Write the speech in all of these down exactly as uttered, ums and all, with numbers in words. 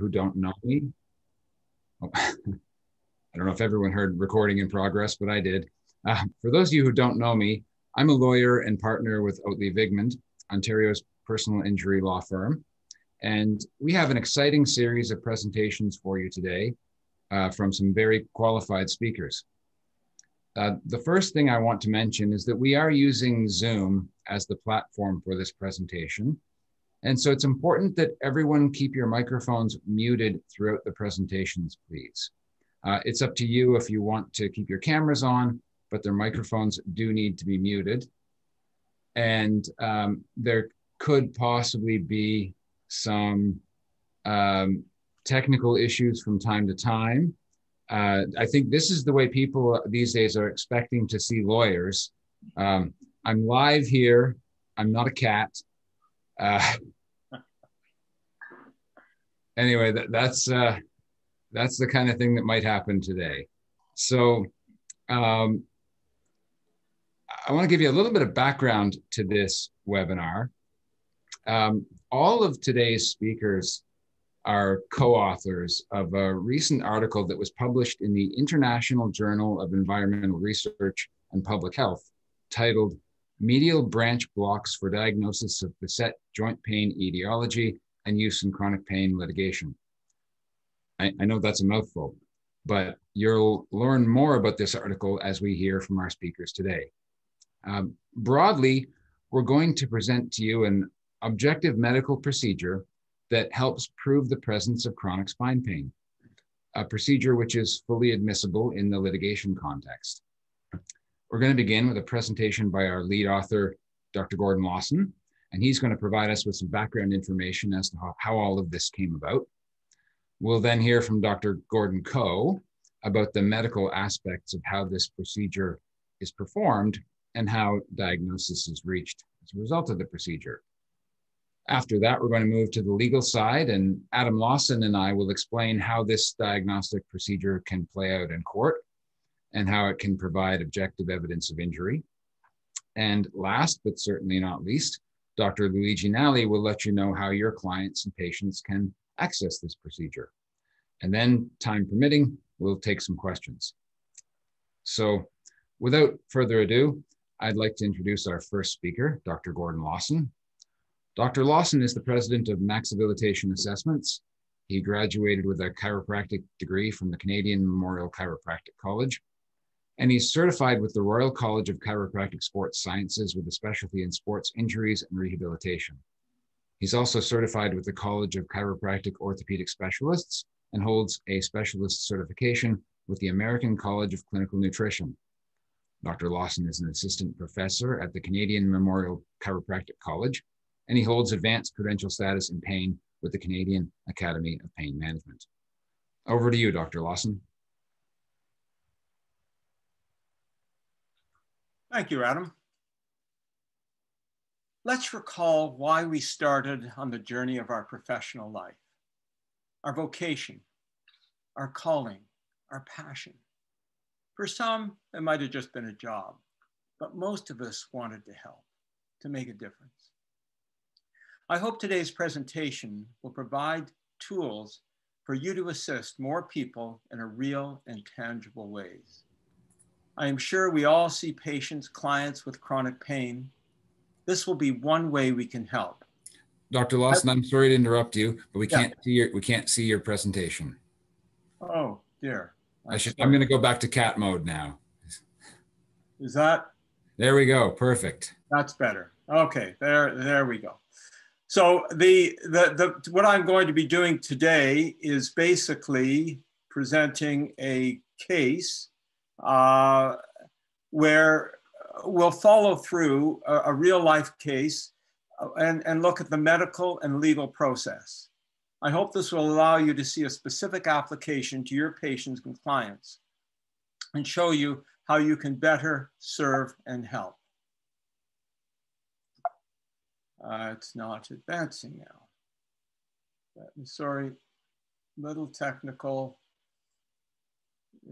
Who don't know me. Oh, I don't know if everyone heard recording in progress, but I did. Uh, for those of you who don't know me, I'm a lawyer and partner with Oatley Vigmond, Ontario's personal injury law firm. And we have an exciting series of presentations for you today uh, from some very qualified speakers. Uh, the first thing I want to mention is that we are using Zoom as the platform for this presentation. And so it's important that everyone keep your microphones muted throughout the presentations, please. Uh, it's up to you if you want to keep your cameras on, but their microphones do need to be muted. And um, there could possibly be some um, technical issues from time to time. Uh, I think this is the way people these days are expecting to see lawyers. Um, I'm live here, I'm not a cat. Uh, Anyway, that, that's uh, that's the kind of thing that might happen today. So um, I want to give you a little bit of background to this webinar. Um, all of today's speakers are co-authors of a recent article that was published in the International Journal of Environmental Research and Public Health, titled Medial Branch Blocks for Diagnosis of Facet Joint Pain Etiology and Use in Chronic Pain Litigation. I, I know that's a mouthful, but you'll learn more about this article as we hear from our speakers today. Um, broadly, we're going to present to you an objective medical procedure that helps prove the presence of chronic spine pain, a procedure which is fully admissible in the litigation context. We're going to begin with a presentation by our lead author, Doctor Gordon Lawson, and he's going to provide us with some background information as to how, how all of this came about. We'll then hear from Doctor Gordon Ko about the medical aspects of how this procedure is performed and how diagnosis is reached as a result of the procedure. After that, we're going to move to the legal side, and Adam Lawson and I will explain how this diagnostic procedure can play out in court and how it can provide objective evidence of injury. And last, but certainly not least, Doctor Luigi Nalli will let you know how your clients and patients can access this procedure. And then, time permitting, we'll take some questions. So without further ado, I'd like to introduce our first speaker, Doctor Gordon Lawson. Doctor Lawson is the president of Maxabiliation Assessments. He graduated with a chiropractic degree from the Canadian Memorial Chiropractic College, and he's certified with the Royal College of Chiropractic Sports Sciences with a specialty in sports injuries and rehabilitation. He's also certified with the College of Chiropractic Orthopedic Specialists and holds a specialist certification with the American College of Clinical Nutrition. Doctor Lawson is an assistant professor at the Canadian Memorial Chiropractic College, and he holds advanced credential status in pain with the Canadian Academy of Pain Management. Over to you, Doctor Lawson. Thank you, Adam. Let's recall why we started on the journey of our professional life, our vocation, our calling, our passion. For some, it might have just been a job, but most of us wanted to help, to make a difference. I hope today's presentation will provide tools for you to assist more people in a real and tangible ways. I am sure we all see patients, clients with chronic pain. This will be one way we can help. Doctor Lawson, I'm sorry to interrupt you, but we yeah. can't see your we can't see your presentation. Oh dear! I'm I should. Sorry. I'm going to go back to cat mode now. Is that? There we go. Perfect. That's better. Okay. There. There we go. So the the the what I'm going to be doing today is basically presenting a case Uh, where we'll follow through a, a real life case and, and look at the medical and legal process. I hope this will allow you to see a specific application to your patients and clients and show you how you can better serve and help. Uh, it's not advancing now. I'm sorry, little technical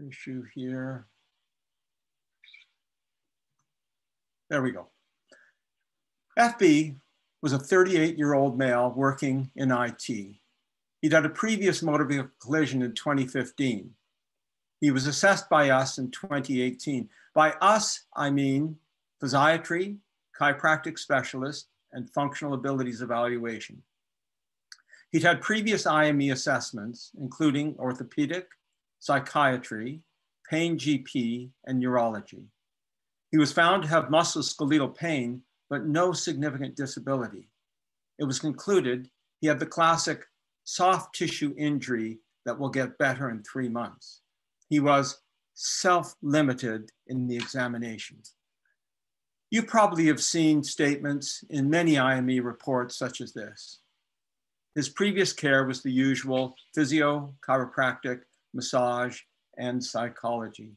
issue here. There we go. F B was a thirty-eight-year-old male working in I T. He'd had a previous motor vehicle collision in twenty fifteen. He was assessed by us in twenty eighteen. By us, I mean physiatry, chiropractic specialist, and functional abilities evaluation. He'd had previous I M E assessments, including orthopedic, psychiatry, pain G P, and neurology. He was found to have musculoskeletal pain, but no significant disability. It was concluded he had the classic soft tissue injury that will get better in three months. He was self-limited in the examination. You probably have seen statements in many I M E reports such as this. His previous care was the usual physio, chiropractic, massage, and psychology.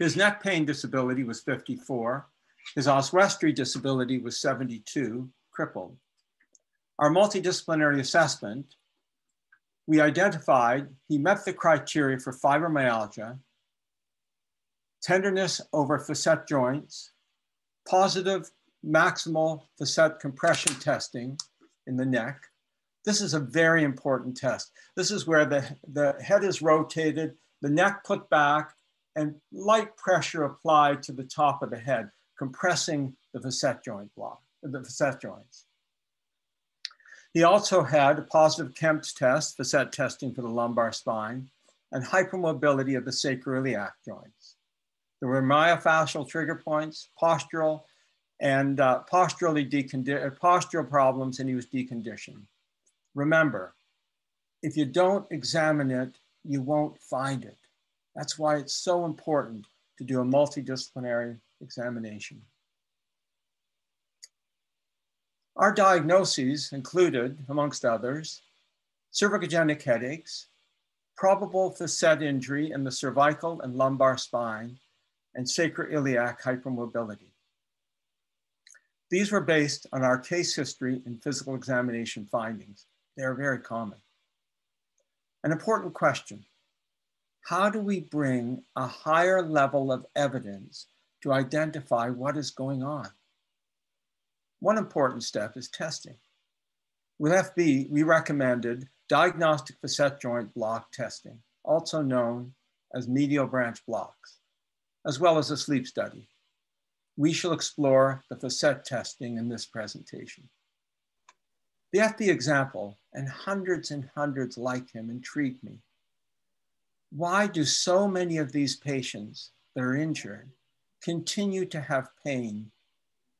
His neck pain disability was fifty-four. His oswestry disability was seventy-two, crippled. Our multidisciplinary assessment, we identified he met the criteria for fibromyalgia, tenderness over facet joints, positive maximal facet compression testing in the neck. This is a very important test. This is where the, the head is rotated, the neck put back, and light pressure applied to the top of the head, compressing the facet joint block, the facet joints. He also had a positive Kemp's test, facet testing for the lumbar spine, and hypermobility of the sacroiliac joints. There were myofascial trigger points, postural and uh, posturally decondi- postural problems, and he was deconditioned. Remember, if you don't examine it, you won't find it. That's why it's so important to do a multidisciplinary examination. Our diagnoses included, amongst others, cervicogenic headaches, probable facet injury in the cervical and lumbar spine, and sacroiliac hypermobility. These were based on our case history and physical examination findings. They are very common. An important question: how do we bring a higher level of evidence to identify what is going on? One important step is testing. With F B, we recommended diagnostic facet joint block testing, also known as medial branch blocks, as well as a sleep study. We shall explore the facet testing in this presentation. The F B example, and hundreds and hundreds like him, intrigued me. Why do so many of these patients that are injured continue to have pain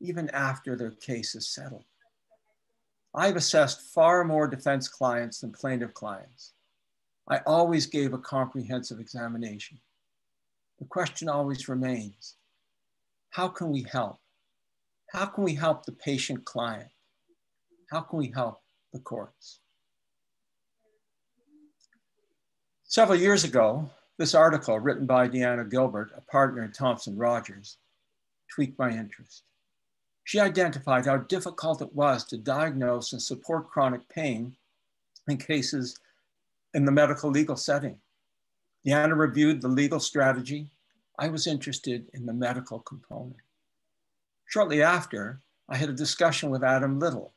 even after their case is settled? I've assessed far more defense clients than plaintiff clients. I always gave a comprehensive examination. The question always remains: how can we help? How can we help the patient client? How can we help the courts? Several years ago, this article written by Deanna Gilbert, a partner in Thompson Rogers, tweaked my interest. She identified how difficult it was to diagnose and support chronic pain in cases in the medical legal setting. Deanna reviewed the legal strategy. I was interested in the medical component. Shortly after, I had a discussion with Adam Little,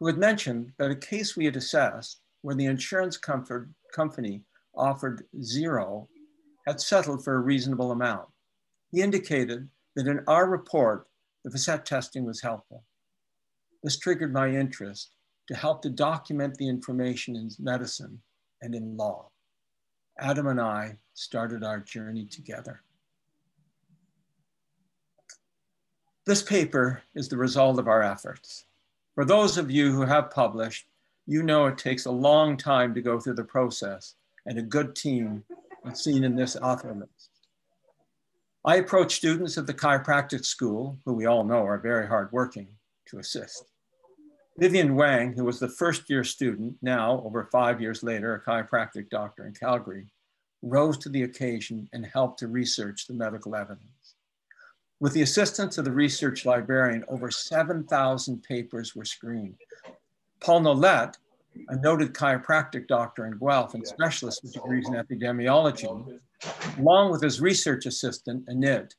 who had mentioned that a case we had assessed where the insurance company offered zero had settled for a reasonable amount. He indicated that in our report, the facet testing was helpful. This triggered my interest to help to document the information in medicine and in law. Adam and I started our journey together. This paper is the result of our efforts. For those of you who have published, you know it takes a long time to go through the process, and a good team is seen in this author list. I approached students of the chiropractic school, who we all know are very hardworking, to assist. Vivian Wang, who was the first year student, now over five years later, a chiropractic doctor in Calgary, rose to the occasion and helped to research the medical evidence. With the assistance of the research librarian, over seven thousand papers were screened. Paul Nolette, a noted chiropractic doctor in Guelph and specialist with degrees in epidemiology, along with his research assistant, Anit,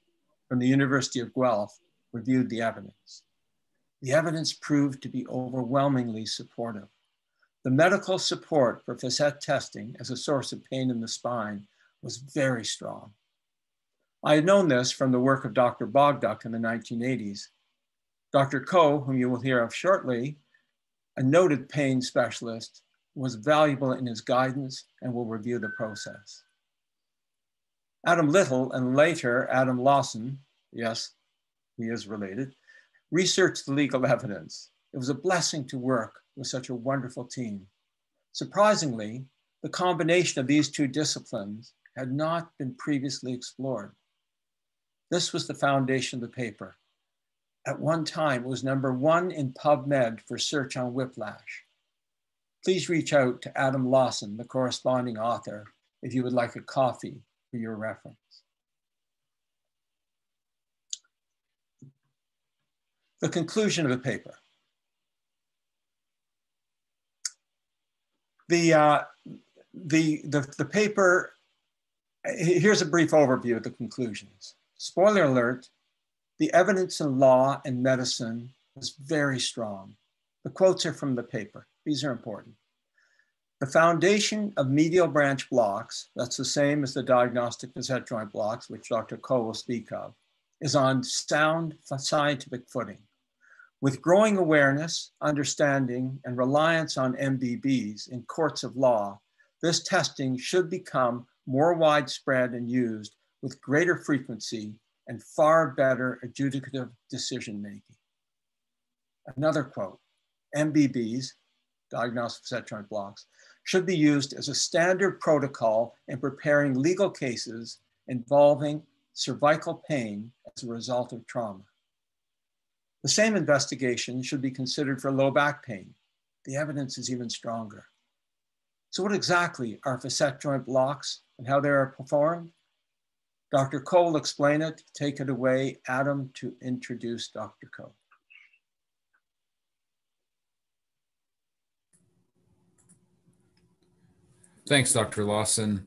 from the University of Guelph, reviewed the evidence. The evidence proved to be overwhelmingly supportive. The medical support for facet testing as a source of pain in the spine was very strong. I had known this from the work of Doctor Bogduk in the nineteen eighties. Doctor Ko, whom you will hear of shortly, a noted pain specialist, was valuable in his guidance and will review the process. Adam Little and later Adam Lawson, yes, he is related, researched the legal evidence. It was a blessing to work with such a wonderful team. Surprisingly, the combination of these two disciplines had not been previously explored. This was the foundation of the paper. At one time, it was number one in PubMed for search on whiplash. Please reach out to Adam Lawson, the corresponding author, if you would like a coffee for your reference. The conclusion of the paper. The, uh, the, the, the paper, here's a brief overview of the conclusions. Spoiler alert, the evidence in law and medicine was very strong. The quotes are from the paper. These are important. The foundation of medial branch blocks, that's the same as the diagnostic facet joint blocks, which Doctor Ko will speak of, is on sound scientific footing. With growing awareness, understanding, and reliance on M B Bs in courts of law, this testing should become more widespread and used with greater frequency and far better adjudicative decision-making. Another quote, M B Bs, diagnostic facet joint blocks, should be used as a standard protocol in preparing legal cases involving cervical pain as a result of trauma. The same investigation should be considered for low back pain. The evidence is even stronger. So what exactly are facet joint blocks and how they are performed? Doctor Ko will explain it. Take it away, Adam, to introduce Doctor Ko. Thanks, Doctor Lawson.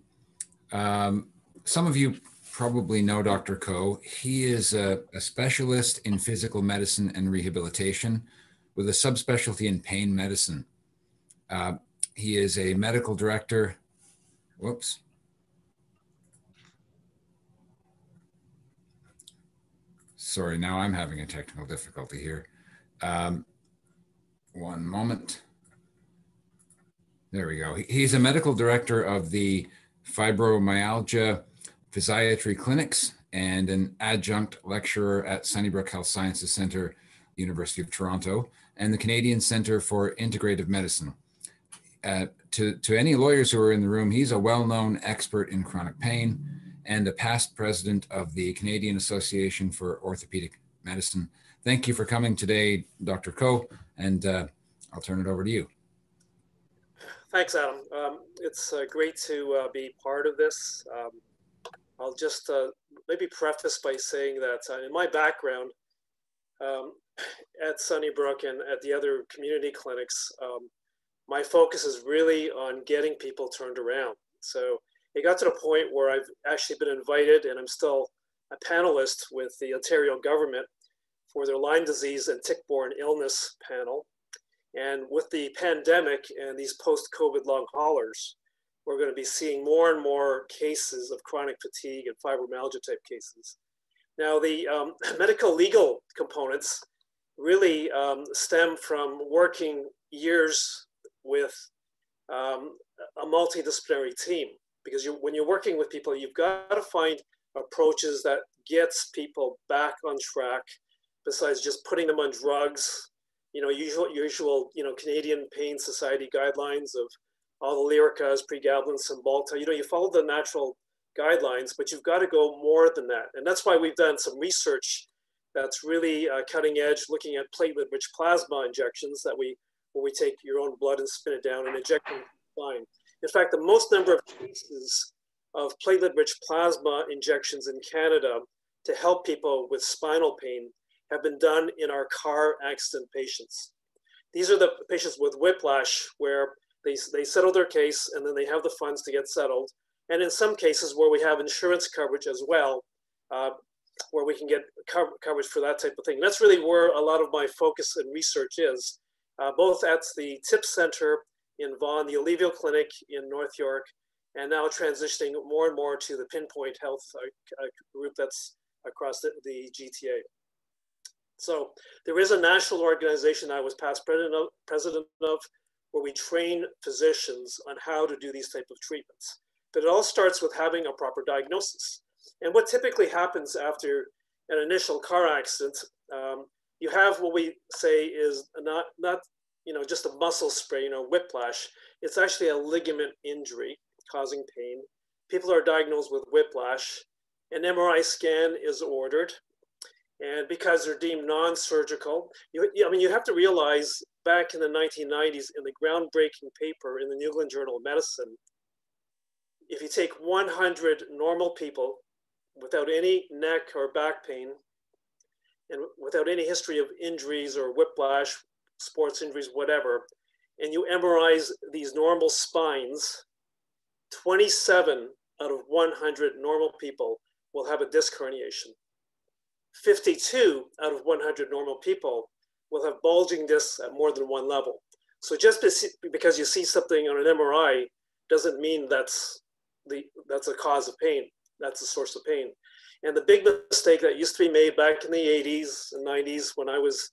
Um, some of you probably know Doctor Ko. He is a, a specialist in physical medicine and rehabilitation with a subspecialty in pain medicine. Uh, he is a medical director, whoops. Sorry, now I'm having a technical difficulty here. Um, one moment. There we go. He's a medical director of the Fibromyalgia Physiatry Clinics and an adjunct lecturer at Sunnybrook Health Sciences Center, University of Toronto, and the Canadian Center for Integrative Medicine. Uh, to, to any lawyers who are in the room, he's a well-known expert in chronic pain and a past president of the Canadian Association for Orthopedic Medicine. Thank you for coming today, Doctor Ko, and uh, I'll turn it over to you. Thanks, Adam. Um, it's uh, great to uh, be part of this. Um, I'll just uh, maybe preface by saying that uh, in my background um, at Sunnybrook and at the other community clinics, um, my focus is really on getting people turned around. So it got to the point where I've actually been invited, and I'm still a panelist with the Ontario government for their Lyme disease and tick-borne illness panel. And with the pandemic and these post-COVID long haulers, we're going to be seeing more and more cases of chronic fatigue and fibromyalgia type cases. Now, the um, medical legal components really um, stem from working years with um, a multidisciplinary team, because you, when you're working with people, you've got to find approaches that gets people back on track besides just putting them on drugs, you know, usual, usual, you know, Canadian Pain Society guidelines of all the Lyricas, pregabalin, Cymbalta. You know, you follow the natural guidelines, but you've got to go more than that. And that's why we've done some research that's really uh, cutting edge, looking at platelet-rich plasma injections that we, where we take your own blood and spin it down and inject it fine. In fact, the most number of cases of platelet-rich plasma injections in Canada to help people with spinal pain have been done in our car accident patients. These are the patients with whiplash where they, they settle their case and then they have the funds to get settled. And in some cases where we have insurance coverage as well, uh, where we can get co coverage for that type of thing. And that's really where a lot of my focus and research is, uh, both at the TIP Center in Vaughan, the Alivio Clinic in North York, and now transitioning more and more to the Pinpoint Health uh, uh, group that's across the, the G T A. So there is a national organization I was past president of, president of, where we train physicians on how to do these type of treatments. But it all starts with having a proper diagnosis. And what typically happens after an initial car accident, um, you have what we say is not, not you know, just a muscle sprain or whiplash. It's actually a ligament injury causing pain. People are diagnosed with whiplash. An M R I scan is ordered. And because they're deemed non-surgical, you, I mean, you have to realize back in the nineteen nineties, in the groundbreaking paper in the New England Journal of Medicine, if you take one hundred normal people without any neck or back pain and without any history of injuries or whiplash, sports injuries, whatever, and you M R Is these normal spines, twenty-seven out of one hundred normal people will have a disc herniation. fifty-two out of one hundred normal people will have bulging discs at more than one level. So just because you see something on an M R I doesn't mean that's the that's a cause of pain. That's the source of pain. And the big mistake that used to be made back in the eighties and nineties when I was,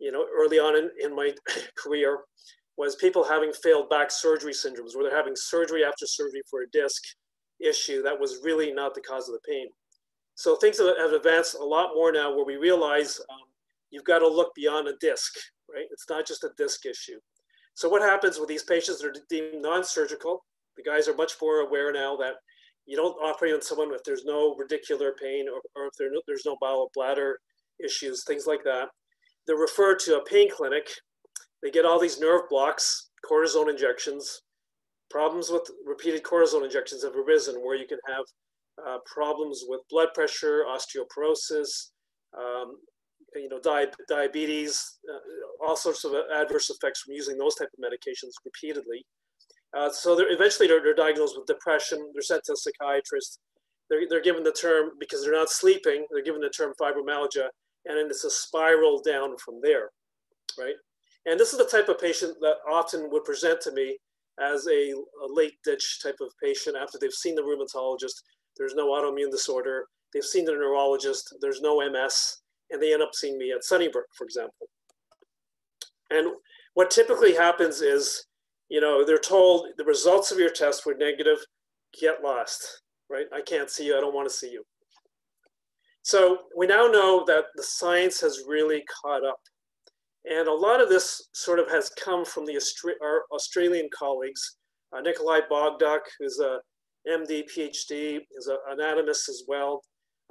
you know, early on in, in my career was people having failed back surgery syndromes where they're having surgery after surgery for a disc issue that was really not the cause of the pain. So things have advanced a lot more now where we realize um, you've got to look beyond a disc, right? It's not just a disc issue. So what happens with these patients that are deemed non-surgical, the guys are much more aware now that you don't operate on someone if there's no radicular pain or, or if there no, there's no bowel or bladder issues, things like that. They're referred to a pain clinic. They get all these nerve blocks, cortisone injections. Problems with repeated cortisone injections have arisen where you can have Uh, problems with blood pressure, osteoporosis, um, you know, di diabetes, uh, all sorts of adverse effects from using those type of medications repeatedly. Uh, so they're, eventually they're, they're diagnosed with depression. They're sent to a psychiatrist. They're, they're given the term, because they're not sleeping, they're given the term fibromyalgia, and then it's a spiral down from there, right? And this is the type of patient that often would present to me as a, a late-ditch type of patient after they've seen the rheumatologist. There's no autoimmune disorder. They've seen the neurologist. There's no M S. And they end up seeing me at Sunnybrook, for example. And what typically happens is, you know, they're told the results of your test were negative. Get lost, right? I can't see you. I don't want to see you. So we now know that the science has really caught up. And a lot of this sort of has come from the Austra our Australian colleagues. Uh, Nikolai Bogduk, who's a M D, PhD, is an anatomist as well.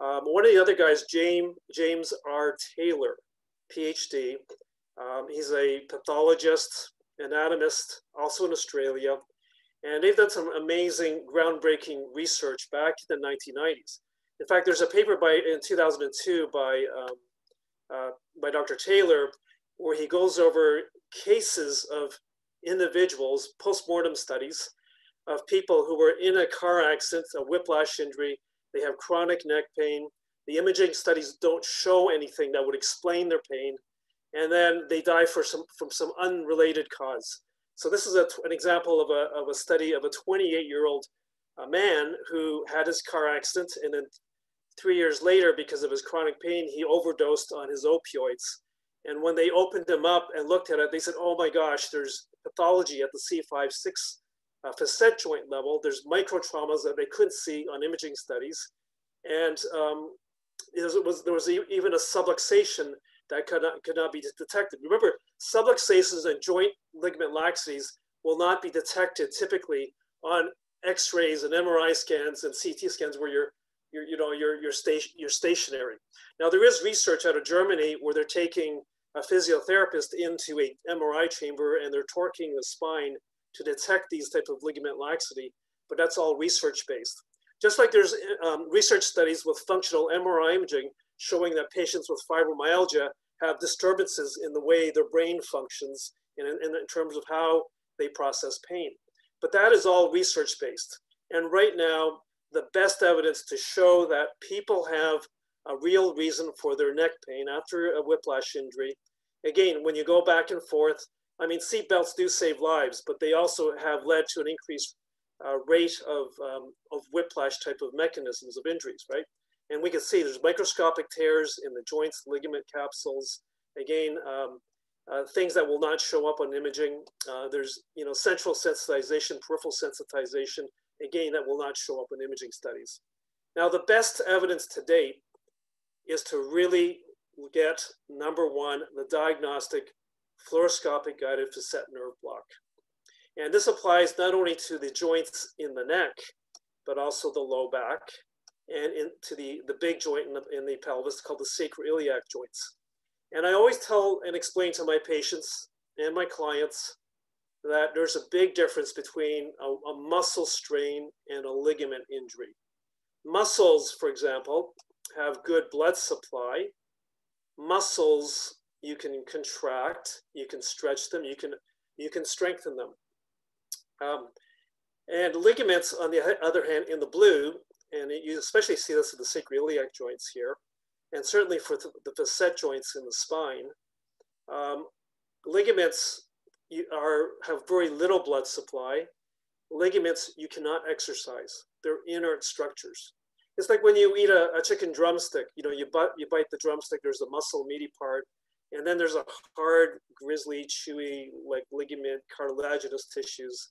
Um, one of the other guys, James, James R. Taylor, PhD. Um, he's a pathologist, anatomist, also in Australia. And they've done some amazing, groundbreaking research back in the nineteen nineties. In fact, there's a paper by, in two thousand two by, um, uh, by Doctor Taylor, where he goes over cases of individuals, post-mortem studies, of people who were in a car accident, a whiplash injury, they have chronic neck pain, the imaging studies don't show anything that would explain their pain, and then they die for some, from some unrelated cause. So this is a, an example of a, of a study of a twenty-eight-year-old man who had his car accident, and then three years later, because of his chronic pain, he overdosed on his opioids. And when they opened him up and looked at it, they said, oh my gosh, there's pathology at the C five six Uh, facet joint level. There's micro traumas that they couldn't see on imaging studies, and um, it was, it was, there was a, even a subluxation that could not, could not be detected. Remember, subluxations and joint ligament laxities will not be detected typically on X-rays and M R I scans and C T scans where you're, you're you know you're you're, station, you're stationary. Now there is research out of Germany where they're taking a physiotherapist into a M R I chamber and they're torquing the spine to detect these type of ligament laxity, but that's all research-based. Just like there's um, research studies with functional M R I imaging showing that patients with fibromyalgia have disturbances in the way their brain functions and in, in, in terms of how they process pain. But that is all research-based. And right now, the best evidence to show that people have a real reason for their neck pain after a whiplash injury, again, when you go back and forth, I mean, seatbelts do save lives, but they also have led to an increased uh, rate of, um, of whiplash type of mechanisms of injuries, right? And we can see there's microscopic tears in the joints, ligament capsules. Again, um, uh, things that will not show up on imaging. Uh, there's, you know, central sensitization, peripheral sensitization. Again, that will not show up in imaging studies. Now, the best evidence to date is to really get, number one, the diagnostic fluoroscopic guided facet nerve block. And this applies not only to the joints in the neck, but also the low back and into the, the big joint in the, in the pelvis called the sacroiliac joints. And I always tell and explain to my patients and my clients that there's a big difference between a, a muscle strain and a ligament injury. Muscles, for example, have good blood supply. Muscles, you can contract, you can stretch them, you can, you can strengthen them. Um, and ligaments, on the other hand, in the blue, and it, you especially see this in the sacroiliac joints here, and certainly for th the facet joints in the spine, um, ligaments you are, have very little blood supply. Ligaments you cannot exercise. They're inert structures. It's like when you eat a, a chicken drumstick, you know, you, but, you bite the drumstick, there's the muscle meaty part, and then there's a hard, grisly, chewy, like ligament, cartilaginous tissues.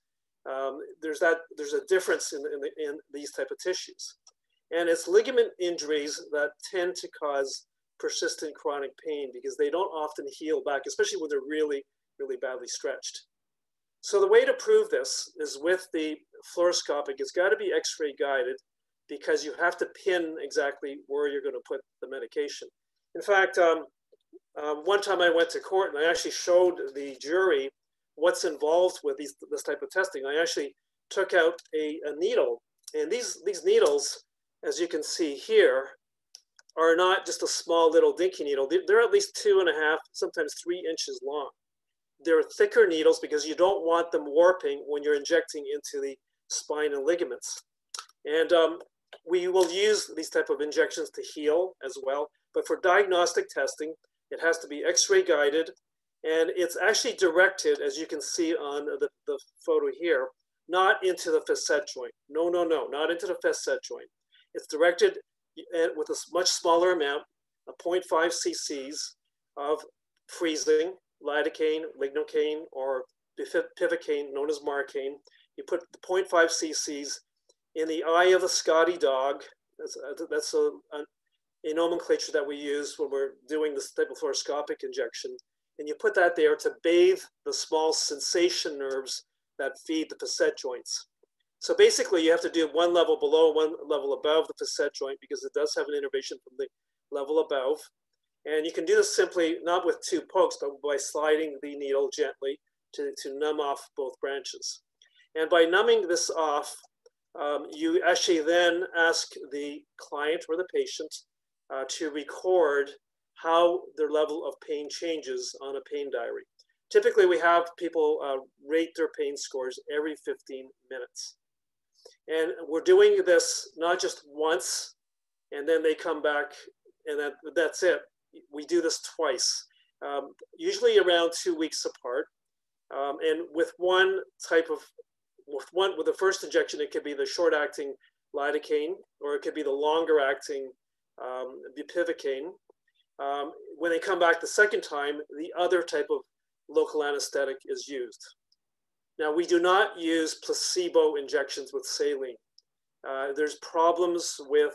Um, there's that, there's a difference in, in, the, in these type of tissues. And it's ligament injuries that tend to cause persistent chronic pain because they don't often heal back, especially when they're really, really badly stretched. So the way to prove this is with the fluoroscopic. It's got to be x-ray guided because you have to pin exactly where you're going to put the medication. In fact, um, um, one time I went to court and I actually showed the jury what's involved with these, this type of testing. I actually took out a, a needle, and these, these needles, as you can see here, are not just a small little dinky needle. They're at least two and a half, sometimes three inches long. They're thicker needles because you don't want them warping when you're injecting into the spine and ligaments. And um, we will use these type of injections to heal as well. But for diagnostic testing, it has to be x-ray guided. And it's actually directed, as you can see on the, the photo here, not into the facet joint. No, no, no, not into the facet joint. It's directed with a much smaller amount, zero point five c c's of freezing, lidocaine, lignocaine, or pivacaine, known as marcaine. You put the zero point five c c's in the eye of a Scotty dog. That's, that's a, a, a nomenclature that we use when we're doing this type of fluoroscopic injection. And you put that there to bathe the small sensation nerves that feed the facet joints. So basically, you have to do one level below, one level above the facet joint because it does have an innervation from the level above. And you can do this simply not with two pokes, but by sliding the needle gently to, to numb off both branches. And by numbing this off, um, you actually then ask the client or the patient uh, to record how their level of pain changes on a pain diary. Typically, we have people uh, rate their pain scores every fifteen minutes. And we're doing this not just once, and then they come back, and that, that's it. We do this twice, um, usually around two weeks apart. Um, and with one type of, with one, with the first injection, it could be the short-acting lidocaine, or it could be the longer-acting um, bupivacaine. Um, when they come back the second time, the other type of local anesthetic is used. Now, we do not use placebo injections with saline. Uh, there's problems with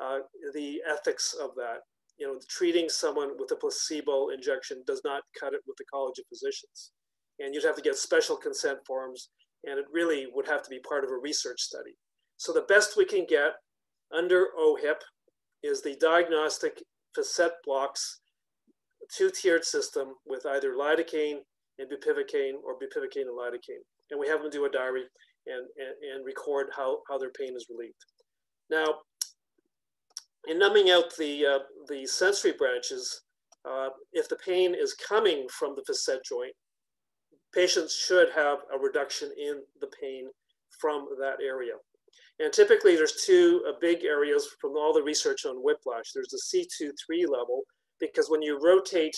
uh, the ethics of that. You know, treating someone with a placebo injection does not cut it with the College of Physicians. And you'd have to get special consent forms, and it really would have to be part of a research study. So the best we can get under O H I P is the diagnostic facet blocks, two-tiered system with either lidocaine and bupivacaine or bupivacaine and lidocaine. And we have them do a diary and, and, and record how, how their pain is relieved. Now, in numbing out the, uh, the sensory branches, uh, if the pain is coming from the facet joint, patients should have a reduction in the pain from that area. And typically there's two uh, big areas from all the research on whiplash. There's the C two three level, because when you rotate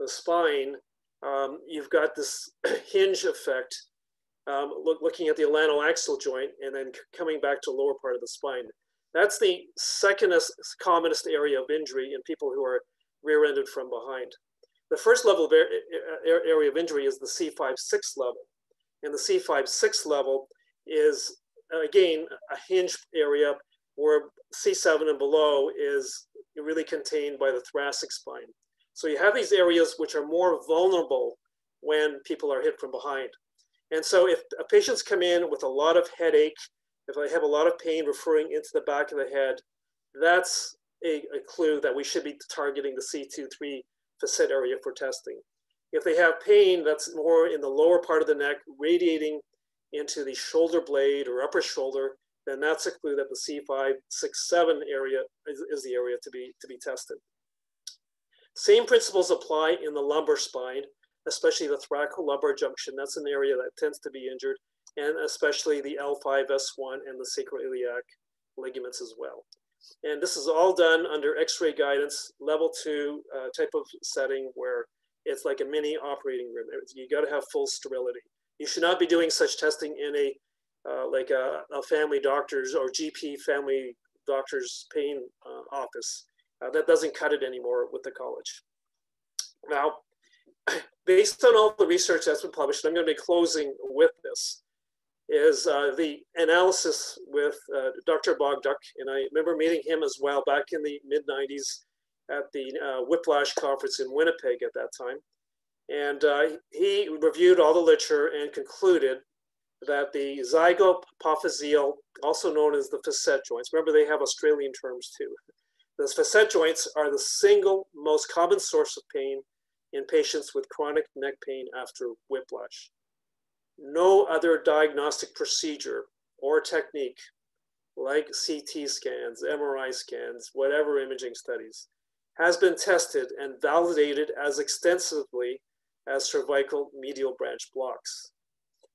the spine, um, you've got this hinge effect, um, look, looking at the atlantoaxal joint and then coming back to the lower part of the spine. That's the secondest commonest area of injury in people who are rear-ended from behind. The first level of er er area of injury is the C five six level. And the C five six level is, again, a hinge area where C seven and below is really contained by the thoracic spine. So you have these areas which are more vulnerable when people are hit from behind. And so if a patient's come in with a lot of headache, if I have a lot of pain referring into the back of the head, that's a, a clue that we should be targeting the C two three facet area for testing. If they have pain that's more in the lower part of the neck, radiating into the shoulder blade or upper shoulder, then that's a clue that the C five six seven area is, is the area to be, to be tested. Same principles apply in the lumbar spine, especially the thoracolumbar junction. That's an area that tends to be injured, and especially the L five S one and the sacroiliac ligaments as well. And this is all done under x-ray guidance, level two uh, type of setting where it's like a mini operating room. You gotta have full sterility. You should not be doing such testing in a, uh, like a, a family doctor's or G P family doctor's pain uh, office. Uh, that doesn't cut it anymore with the college. Now, based on all the research that's been published, I'm gonna be closing with this, is uh, the analysis with uh, Doctor Bogduk, and I remember meeting him as well back in the mid nineties at the uh, Whiplash Conference in Winnipeg at that time. And uh, he reviewed all the literature and concluded that the zygopophyseal, also known as the facet joints, remember they have Australian terms too. The facet joints are the single most common source of pain in patients with chronic neck pain after whiplash. No other diagnostic procedure or technique like C T scans, M R I scans, whatever imaging studies has been tested and validated as extensively as cervical medial branch blocks.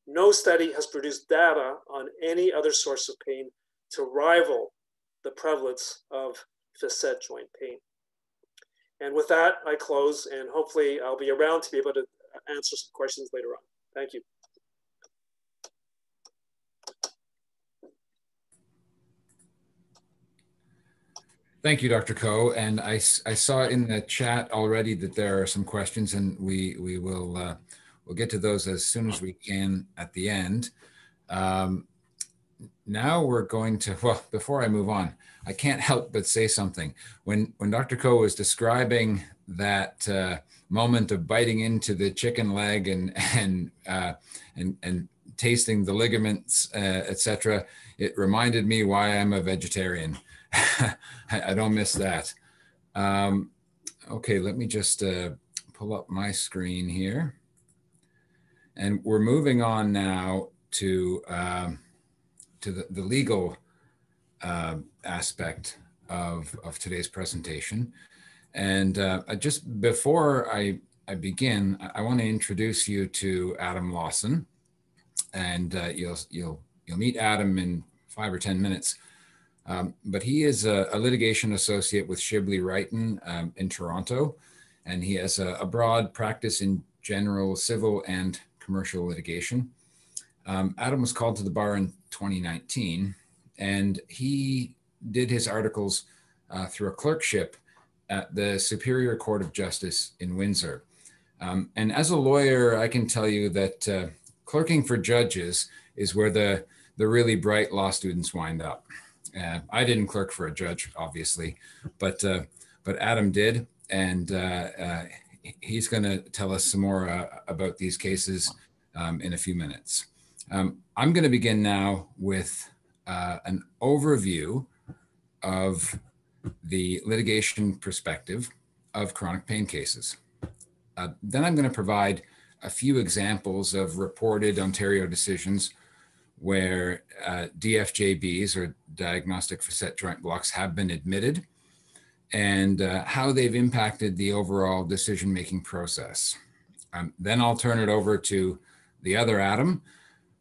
No study has produced data on any other source of pain to rival the prevalence of facet joint pain. And with that, I close, and hopefully I'll be around to be able to answer some questions later on. Thank you. Thank you, Doctor Ko. And I, I saw in the chat already that there are some questions, and we, we will uh, we'll get to those as soon as we can at the end. Um, now we're going to, well, before I move on, I can't help but say something. When, when Doctor Ko was describing that uh, moment of biting into the chicken leg and, and, uh, and, and tasting the ligaments, uh, et cetera, it reminded me why I'm a vegetarian. I don't miss that. Um, okay, let me just uh, pull up my screen here. And we're moving on now to, um, to the, the legal uh, aspect of, of today's presentation. And uh, just before I, I begin, I want to introduce you to Adam Lawson. And uh, you'll, you'll, you'll meet Adam in five or ten minutes. Um, but he is a, a litigation associate with Shibley Wrighton um, in Toronto, and he has a, a broad practice in general civil and commercial litigation. Um, Adam was called to the bar in twenty nineteen, and he did his articles uh, through a clerkship at the Superior Court of Justice in Windsor. Um, and as a lawyer, I can tell you that uh, clerking for judges is where the, the really bright law students wind up. Uh, I didn't clerk for a judge, obviously, but uh, but Adam did, and uh, uh, he's going to tell us some more uh, about these cases um, in a few minutes. Um, I'm going to begin now with uh, an overview of the litigation perspective of chronic pain cases. Uh, then I'm going to provide a few examples of reported Ontario decisions where uh, D F J Bs, or diagnostic facet joint blocks, have been admitted, and uh, how they've impacted the overall decision-making process. Um, then I'll turn it over to the other Adam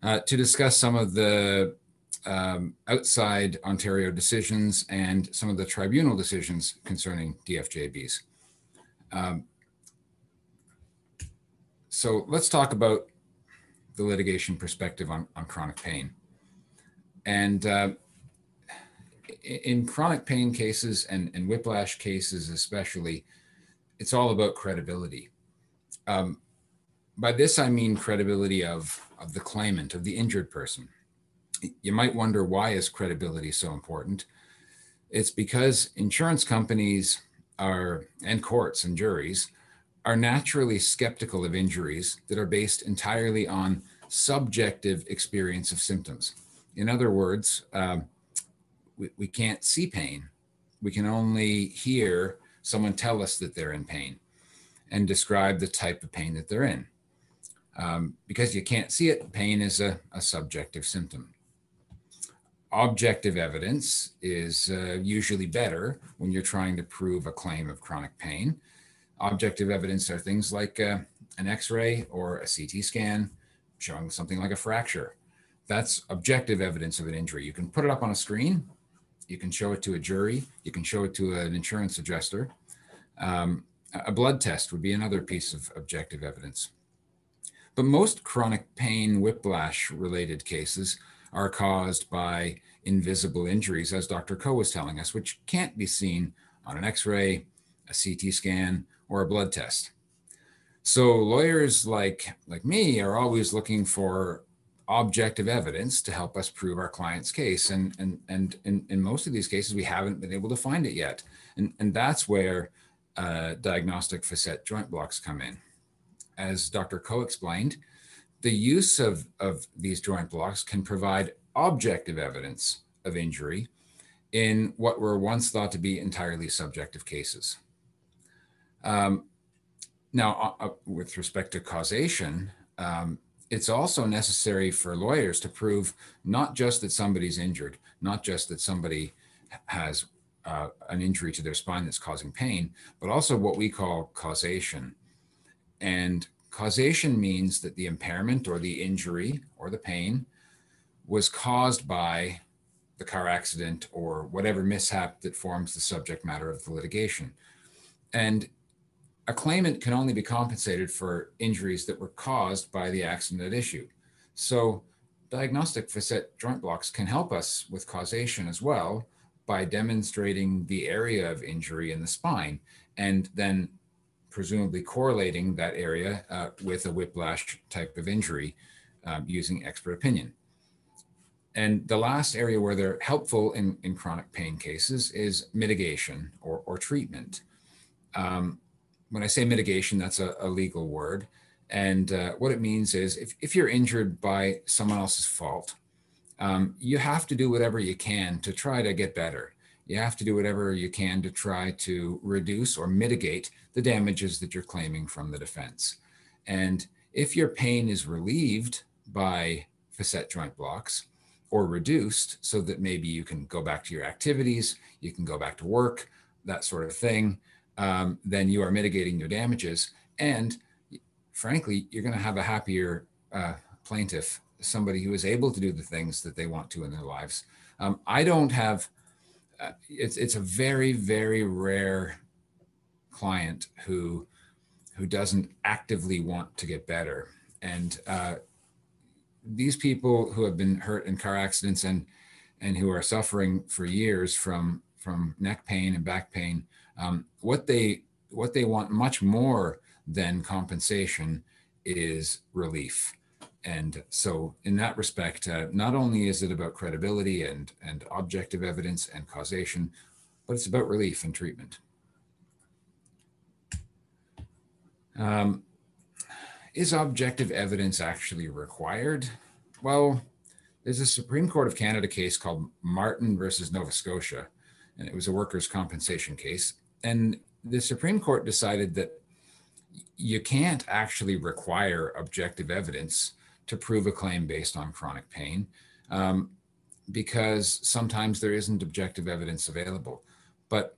uh, to discuss some of the um, outside Ontario decisions and some of the tribunal decisions concerning D F J Bs. Um, So let's talk about the litigation perspective on, on chronic pain. And uh, in chronic pain cases and, and whiplash cases especially, it's all about credibility. Um, by this, I mean credibility of, of the claimant, of the injured person. You might wonder, why is credibility so important? It's because insurance companies are, and courts and juries, are naturally skeptical of injuries that are based entirely on subjective experience of symptoms. In other words, um, we, we can't see pain. We can only hear someone tell us that they're in pain and describe the type of pain that they're in. Um, because you can't see it, pain is a, a subjective symptom. Objective evidence is uh, usually better when you're trying to prove a claim of chronic pain. Objective evidence are things like uh, an X-ray or a C T scan showing something like a fracture. That's objective evidence of an injury. You can put it up on a screen, you can show it to a jury, you can show it to an insurance adjuster. Um, a blood test would be another piece of objective evidence. But most chronic pain whiplash related cases are caused by invisible injuries, as Doctor Ko was telling us, which can't be seen on an X-ray, a C T scan, or a blood test. So lawyers like, like me are always looking for objective evidence to help us prove our client's case. And, and, and in, in most of these cases, we haven't been able to find it yet. And, and that's where uh, diagnostic facet joint blocks come in. As Doctor Ko explained, the use of, of these joint blocks can provide objective evidence of injury in what were once thought to be entirely subjective cases. Um, now, uh, with respect to causation, um, it's also necessary for lawyers to prove not just that somebody's injured, not just that somebody has uh, an injury to their spine that's causing pain, but also what we call causation. And causation means that the impairment or the injury or the pain was caused by the car accident or whatever mishap that forms the subject matter of the litigation. And a claimant can only be compensated for injuries that were caused by the accident at issue. So diagnostic facet joint blocks can help us with causation as well by demonstrating the area of injury in the spine and then presumably correlating that area uh, with a whiplash type of injury um, using expert opinion. And the last area where they're helpful in, in chronic pain cases is mitigation or, or treatment. Um, when I say mitigation, that's a, a legal word. And uh, what it means is if, if you're injured by someone else's fault, um, you have to do whatever you can to try to get better. You have to do whatever you can to try to reduce or mitigate the damages that you're claiming from the defense. And if your pain is relieved by facet joint blocks or reduced so that maybe you can go back to your activities, you can go back to work, that sort of thing, um, then you are mitigating your damages. And frankly, you're gonna have a happier uh, plaintiff, somebody who is able to do the things that they want to in their lives. Um, I don't have Uh, it's, it's a very, very rare client who, who doesn't actively want to get better. And uh, these people who have been hurt in car accidents and, and who are suffering for years from, from neck pain and back pain, um, what they, what they want much more than compensation is relief. And so in that respect, uh, not only is it about credibility and, and objective evidence and causation, but it's about relief and treatment. Um, is objective evidence actually required? Well, there's a Supreme Court of Canada case called Martin versus Nova Scotia, and it was a workers' compensation case. And the Supreme Court decided that you can't actually require objective evidence to prove a claim based on chronic pain, um, because sometimes there isn't objective evidence available. But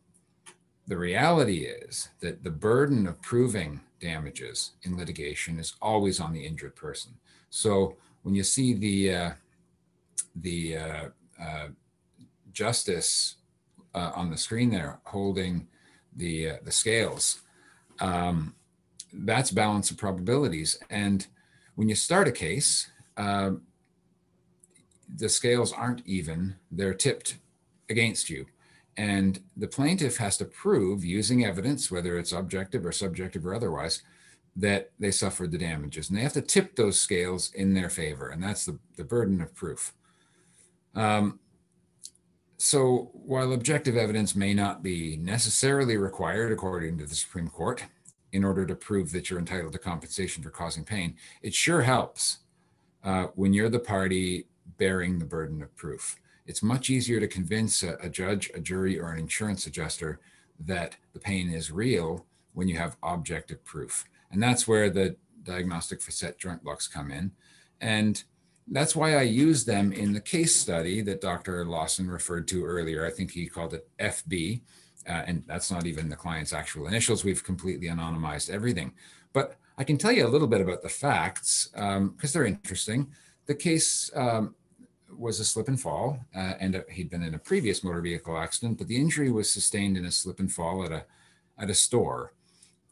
the reality is that the burden of proving damages in litigation is always on the injured person. So when you see the, uh, the uh, uh, justice uh, on the screen there holding the, uh, the scales, um, that's balance of probabilities. And when you start a case, uh, the scales aren't even, they're tipped against you. And the plaintiff has to prove using evidence, whether it's objective or subjective or otherwise, that they suffered the damages. And they have to tip those scales in their favor. And that's the, the burden of proof. Um, so while objective evidence may not be necessarily required, according to the Supreme Court, in order to prove that you're entitled to compensation for causing pain, it sure helps uh, when you're the party bearing the burden of proof. It's much easier to convince a, a judge, a jury, or an insurance adjuster that the pain is real when you have objective proof. And that's where the diagnostic facet joint blocks come in. And that's why I use them in the case study that Doctor Lawson referred to earlier. I think he called it F B, uh, and that's not even the client's actual initials. We've completely anonymized everything. But I can tell you a little bit about the facts because um, they're interesting. The case um, was a slip and fall, uh, and uh, he'd been in a previous motor vehicle accident, but the injury was sustained in a slip and fall at a, at a store.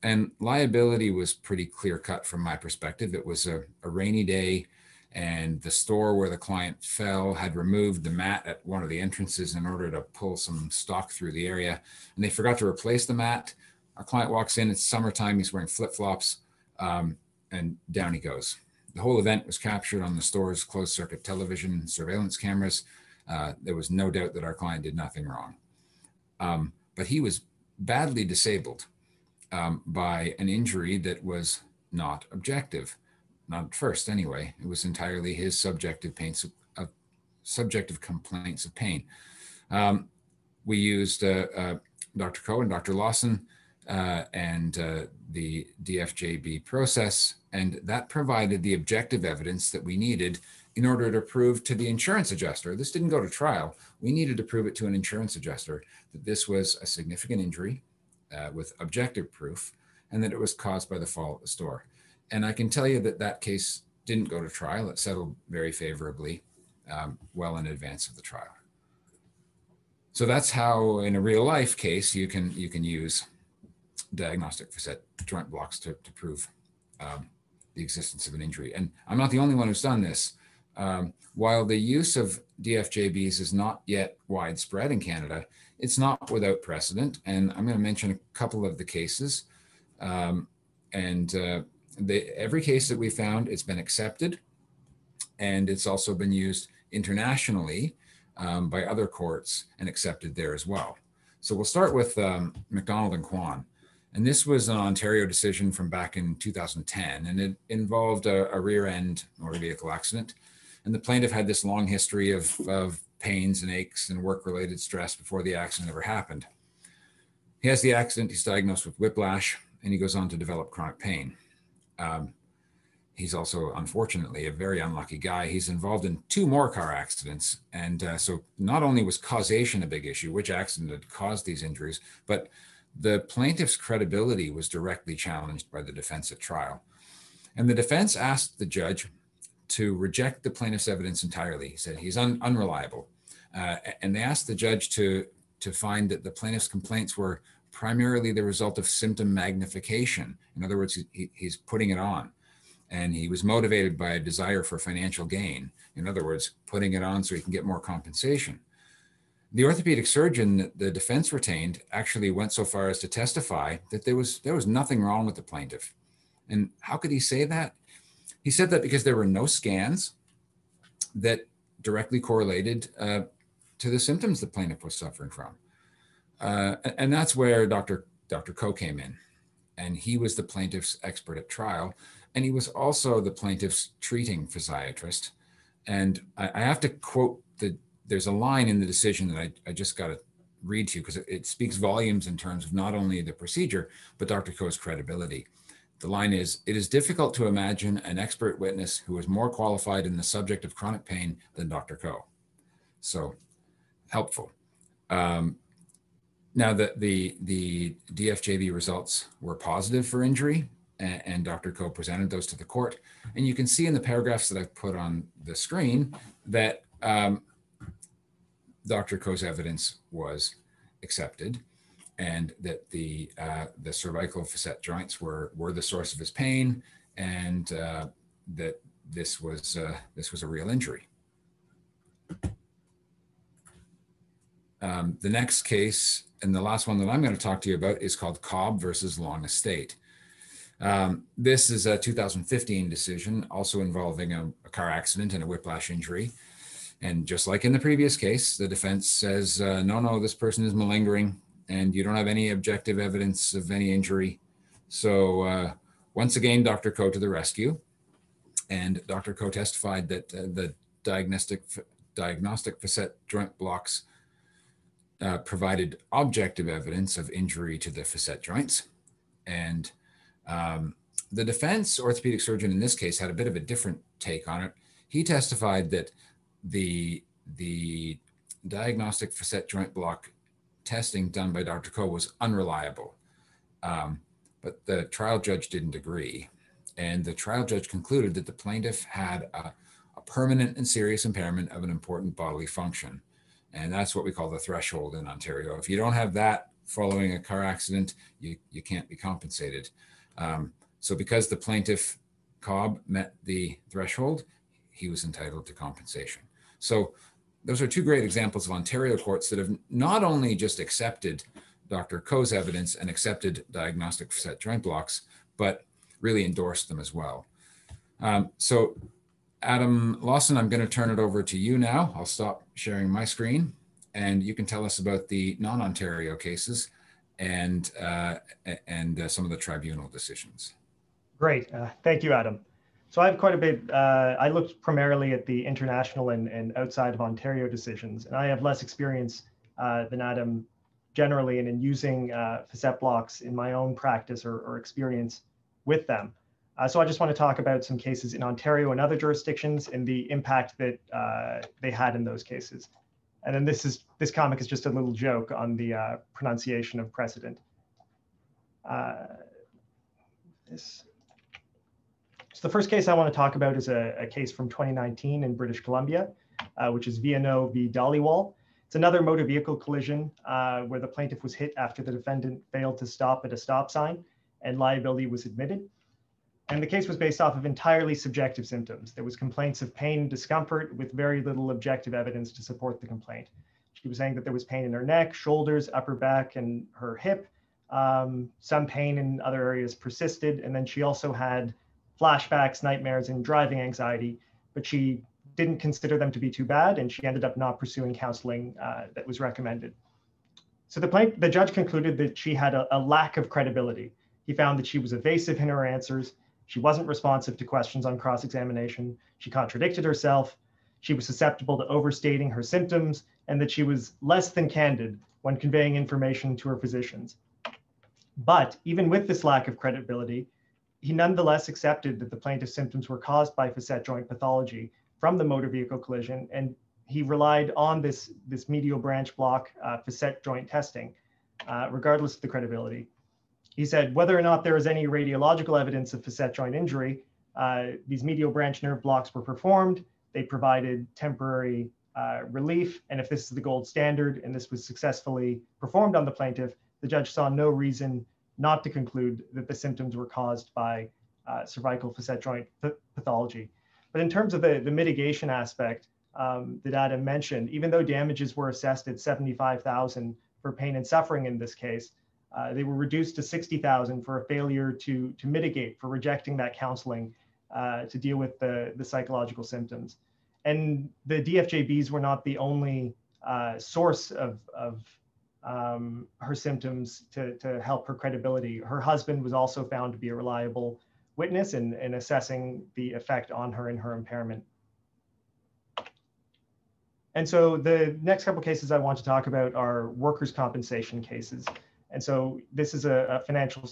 And liability was pretty clear cut from my perspective. It was a, a rainy day, and the store where the client fell had removed the mat at one of the entrances in order to pull some stock through the area. And they forgot to replace the mat. Our client walks in, it's summertime, he's wearing flip-flops, um, and down he goes. The whole event was captured on the store's closed circuit television surveillance cameras. Uh, there was no doubt that our client did nothing wrong. Um, but he was badly disabled um, by an injury that was not objective. Not at first anyway, it was entirely his subjective pain, uh, subjective complaints of pain. Um, we used uh, uh, Doctor Ko and Doctor Lawson uh, and uh, the D F J B process, and that provided the objective evidence that we needed in order to prove to the insurance adjuster, this didn't go to trial, we needed to prove it to an insurance adjuster that this was a significant injury uh, with objective proof, and that it was caused by the fall at the store. And I can tell you that that case didn't go to trial. It settled very favorably, um, well in advance of the trial. So that's how, in a real life case, you can you can use diagnostic facet joint blocks to, to prove um, the existence of an injury. And I'm not the only one who's done this. Um, while the use of D F J Bs is not yet widespread in Canada, it's not without precedent. And I'm gonna mention a couple of the cases. Um, and. Uh, They, every case that we found, it's been accepted, and it's also been used internationally um, by other courts and accepted there as well. So we'll start with um, McDonald and Kwan. And this was an Ontario decision from back in two thousand ten, and it involved a, a rear-end motor vehicle accident. And the plaintiff had this long history of, of pains and aches and work-related stress before the accident ever happened. He has the accident, he's diagnosed with whiplash, and he goes on to develop chronic pain. Um, he's also, unfortunately, a very unlucky guy. He's involved in two more car accidents. And uh, so not only was causation a big issue, which accident had caused these injuries, but the plaintiff's credibility was directly challenged by the defense at trial. And the defense asked the judge to reject the plaintiff's evidence entirely. He said he's un unreliable. Uh, and they asked the judge to, to find that the plaintiff's complaints were primarily the result of symptom magnification. In other words, he, he's putting it on, and he was motivated by a desire for financial gain. In other words, putting it on so he can get more compensation. The orthopedic surgeon that the defense retained actually went so far as to testify that there was, there was nothing wrong with the plaintiff. And how could he say that? He said that because there were no scans that directly correlated uh, to the symptoms the plaintiff was suffering from. Uh, and that's where Doctor Doctor Ko came in, and he was the plaintiff's expert at trial, and he was also the plaintiff's treating physiatrist. And I, I have to quote the there's a line in the decision that I, I just got to read to you because it, it speaks volumes in terms of not only the procedure but Doctor Ko's credibility. The line is, "It is difficult to imagine an expert witness who is more qualified in the subject of chronic pain than Doctor Ko." So helpful. Um, Now, the, the, the D F J B results were positive for injury, and, and Doctor Ko presented those to the court. And you can see in the paragraphs that I've put on the screen that um, Doctor Ko's evidence was accepted. and that the uh, the cervical facet joints were were the source of his pain, and uh, that this was uh, this was a real injury. Um, the next case, and the last one that I'm going to talk to you about, is called Cobb versus Long Estate. Um, this is a two thousand fifteen decision, also involving a, a car accident and a whiplash injury. And just like in the previous case, the defense says, uh, no, no, this person is malingering and you don't have any objective evidence of any injury. So uh, once again, Doctor Ko to the rescue. And Doctor Ko testified that uh, the diagnostic, diagnostic facet joint blocks uh, provided objective evidence of injury to the facet joints. And um, the defense orthopedic surgeon in this case had a bit of a different take on it. He testified that The, the diagnostic facet joint block testing done by Doctor Ko was unreliable, um, but the trial judge didn't agree. And the trial judge concluded that the plaintiff had a, a permanent and serious impairment of an important bodily function. And that's what we call the threshold in Ontario. If you don't have that following a car accident, you, you can't be compensated. Um, so because the plaintiff, Cobb, met the threshold, he was entitled to compensation. So those are two great examples of Ontario courts that have not only just accepted Doctor Ko's evidence and accepted diagnostic facet joint blocks, but really endorsed them as well. Um, so Adam Lawson, I'm going to turn it over to you now. I'll stop sharing my screen and you can tell us about the non-Ontario cases and, uh, and uh, some of the tribunal decisions. Great. Uh, thank you, Adam. So I have quite a bit, uh, I looked primarily at the international and, and outside of Ontario decisions, and I have less experience uh, than Adam generally and in using uh, facet blocks in my own practice or, or experience with them. Uh, so I just want to talk about some cases in Ontario and other jurisdictions and the impact that uh, they had in those cases. And then this is this comic is just a little joke on the uh, pronunciation of precedent. Uh, this. So the first case I want to talk about is a, a case from twenty nineteen in British Columbia, uh, which is Viano v. Dhaliwal. It's another motor vehicle collision uh, where the plaintiff was hit after the defendant failed to stop at a stop sign and liability was admitted. And the case was based off of entirely subjective symptoms. There was complaints of pain and discomfort with very little objective evidence to support the complaint. She was saying that there was pain in her neck, shoulders, upper back, and her hip. Um, some pain in other areas persisted. And then she also had flashbacks, nightmares, and driving anxiety, but she didn't consider them to be too bad, and she ended up not pursuing counseling uh, that was recommended. So the, plaintiff, the judge concluded that she had a, a lack of credibility. He found that she was evasive in her answers. She wasn't responsive to questions on cross-examination. She contradicted herself. She was susceptible to overstating her symptoms, and that she was less than candid when conveying information to her physicians. But even with this lack of credibility, he nonetheless accepted that the plaintiff's symptoms were caused by facet joint pathology from the motor vehicle collision, and he relied on this, this medial branch block uh, facet joint testing, uh, regardless of the credibility. He said, whether or not there is any radiological evidence of facet joint injury, uh, these medial branch nerve blocks were performed, they provided temporary uh, relief, and if this is the gold standard and this was successfully performed on the plaintiff, the judge saw no reason not to conclude that the symptoms were caused by uh, cervical facet joint pathology. But in terms of the, the mitigation aspect um, that Adam mentioned, even though damages were assessed at seventy-five thousand dollars for pain and suffering in this case, uh, they were reduced to sixty thousand dollars for a failure to, to mitigate, for rejecting that counseling uh, to deal with the, the psychological symptoms. And the D F J Bs were not the only uh, source of, of Um, her symptoms to, to help her credibility. Her husband was also found to be a reliable witness in, in assessing the effect on her and her impairment. And so the next couple cases I want to talk about are workers' compensation cases. And so this is a, a, financial,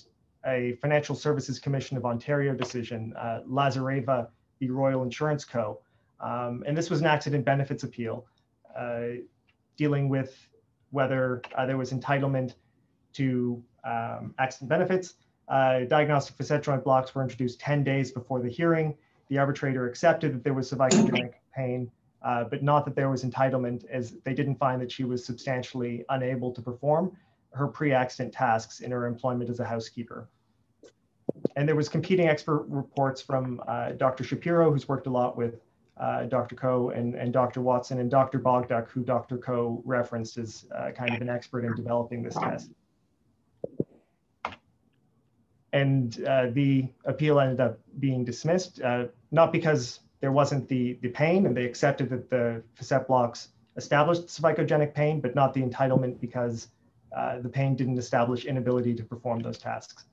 a Financial Services Commission of Ontario decision, uh, Lazareva v. Royal Insurance Co. Um, and this was an accident benefits appeal uh, dealing with whether uh, there was entitlement to um, accident benefits. Uh, diagnostic facet joint blocks were introduced ten days before the hearing. The arbitrator accepted that there was cervical joint pain, uh, but not that there was entitlement, as they didn't find that she was substantially unable to perform her pre-accident tasks in her employment as a housekeeper. And there was competing expert reports from uh, Doctor Shapiro, who's worked a lot with uh, Doctor Ko, and, and Doctor Watson, and Doctor Bogduk, who Doctor Ko referenced as uh, kind of an expert in developing this test. And uh, the appeal ended up being dismissed, uh, not because there wasn't the, the pain, and they accepted that the facet blocks established psychogenic pain, but not the entitlement because uh, the pain didn't establish inability to perform those tasks.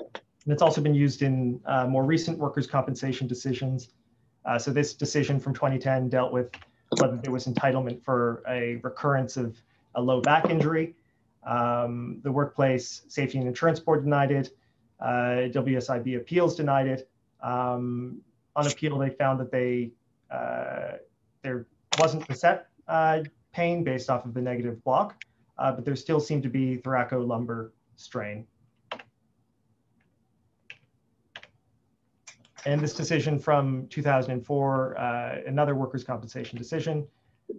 And it's also been used in uh, more recent workers' compensation decisions. Uh, so this decision from twenty ten dealt with whether there was entitlement for a recurrence of a low back injury. Um, the Workplace Safety and Insurance Board denied it. Uh, W S I B Appeals denied it. Um, on appeal, they found that they uh, there wasn't facet uh, pain based off of the negative block, uh, but there still seemed to be thoracolumbar strain. And this decision from two thousand four, uh, another workers' compensation decision.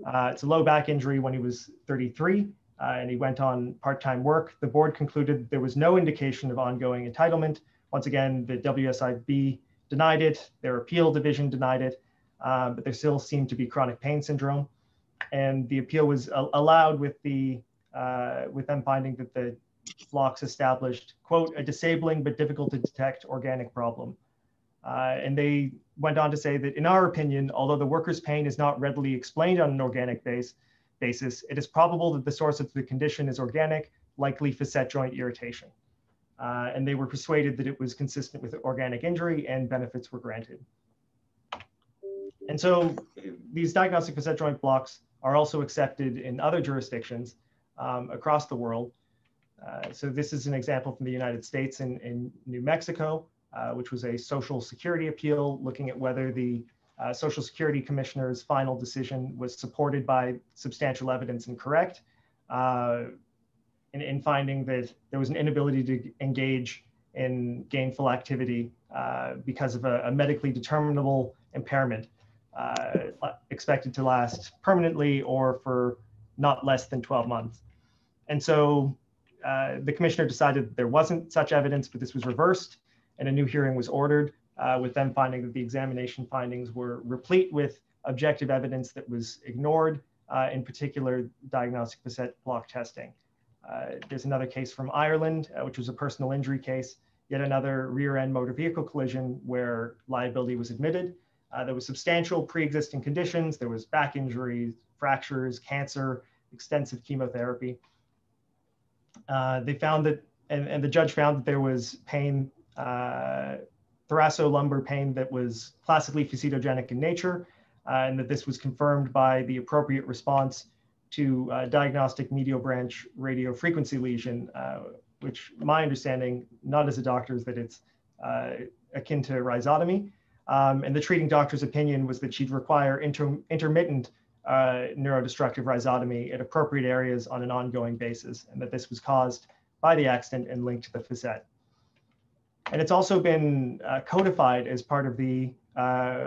Uh, it's a low back injury when he was thirty-three, uh, and he went on part-time work. The board concluded there was no indication of ongoing entitlement. Once again, the W S I B denied it, their appeal division denied it, uh, but there still seemed to be chronic pain syndrome. And the appeal was a allowed with, the, uh, with them finding that the blocks established, quote, a disabling but difficult to detect organic problem. Uh, and they went on to say that, in our opinion, although the worker's pain is not readily explained on an organic base, basis, it is probable that the source of the condition is organic, likely facet joint irritation. Uh, and they were persuaded that it was consistent with organic injury and benefits were granted. And so these diagnostic facet joint blocks are also accepted in other jurisdictions um, across the world. Uh, so this is an example from the United States in, in New Mexico, Uh, which was a Social Security appeal looking at whether the uh, Social Security Commissioner's final decision was supported by substantial evidence and correct uh, in, in finding that there was an inability to engage in gainful activity uh, because of a, a medically determinable impairment uh, expected to last permanently or for not less than twelve months. And so uh, the Commissioner decided there wasn't such evidence, but this was reversed. And a new hearing was ordered uh, with them finding that the examination findings were replete with objective evidence that was ignored, uh, in particular diagnostic facet block testing. Uh, there's another case from Ireland, uh, which was a personal injury case, yet another rear end motor vehicle collision where liability was admitted. Uh, there was substantial pre-existing conditions. There was back injuries, fractures, cancer, extensive chemotherapy. Uh, they found that, and, and the judge found that there was pain Uh, thoracolumbar pain that was classically facetogenic in nature, uh, and that this was confirmed by the appropriate response to uh, diagnostic medial branch radiofrequency lesion, uh, which my understanding, not as a doctor, is that it's uh, akin to rhizotomy. Um, and the treating doctor's opinion was that she'd require inter intermittent uh, neurodestructive rhizotomy at appropriate areas on an ongoing basis, and that this was caused by the accident and linked to the facet. And it's also been uh, codified as part of the uh,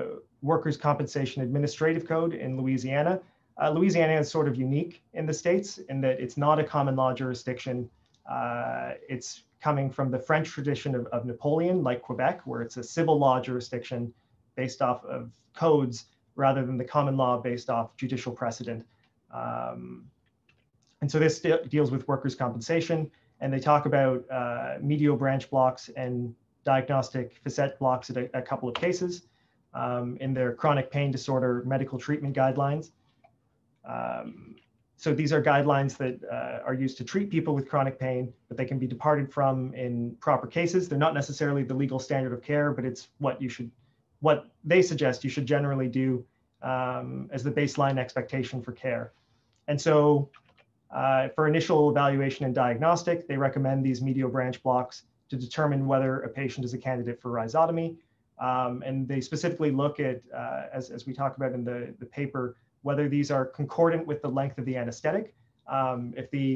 Workers' Compensation Administrative Code in Louisiana. Uh, Louisiana is sort of unique in the States in that it's not a common law jurisdiction. Uh, it's coming from the French tradition of, of Napoleon, like Quebec, where it's a civil law jurisdiction based off of codes rather than the common law based off judicial precedent. Um, and so this de- deals with workers' compensation. And they talk about uh, medial branch blocks and diagnostic facet blocks at a, a couple of cases um, in their chronic pain disorder medical treatment guidelines. Um, so these are guidelines that uh, are used to treat people with chronic pain, but they can be departed from in proper cases. They're not necessarily the legal standard of care, but it's what you should, what they suggest you should generally do um, as the baseline expectation for care. And so Uh, for initial evaluation and diagnostic, they recommend these medial branch blocks to determine whether a patient is a candidate for rhizotomy. Um, and they specifically look at, uh, as, as we talk about in the, the paper, whether these are concordant with the length of the anesthetic. Um, if, the,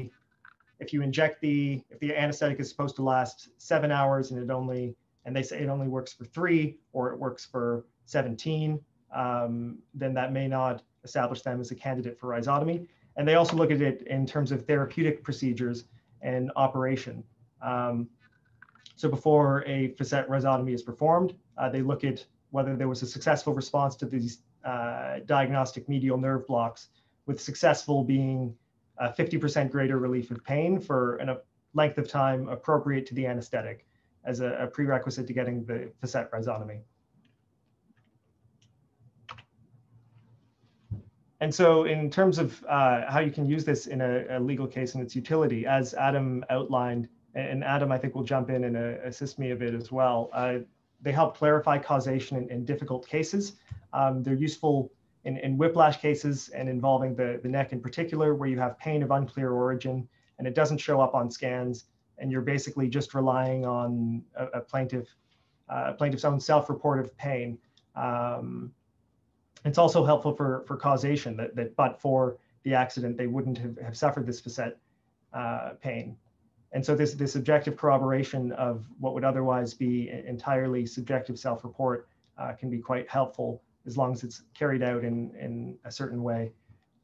if you inject the, if the anesthetic is supposed to last seven hours and it only, and they say it only works for three or it works for seventeen, um, then that may not establish them as a candidate for rhizotomy. And they also look at it in terms of therapeutic procedures and operation. Um, so before a facet resotomy is performed, uh, they look at whether there was a successful response to these uh, diagnostic medial nerve blocks, with successful being a fifty percent greater relief of pain for an, a length of time appropriate to the anesthetic as a, a prerequisite to getting the facet resotomy. And so in terms of uh, how you can use this in a, a legal case and its utility, as Adam outlined, and Adam, I think, will jump in and uh, assist me a bit as well. Uh, they help clarify causation in, in difficult cases. Um, they're useful in, in whiplash cases and involving the, the neck in particular, where you have pain of unclear origin and it doesn't show up on scans, and you're basically just relying on a, a plaintiff, uh, plaintiff's own self-report of pain. Um, it's also helpful for, for causation, that, that but for the accident, they wouldn't have, have suffered this facet uh, pain. And so this, this objective corroboration of what would otherwise be entirely subjective self-report uh, can be quite helpful, as long as it's carried out in, in a certain way.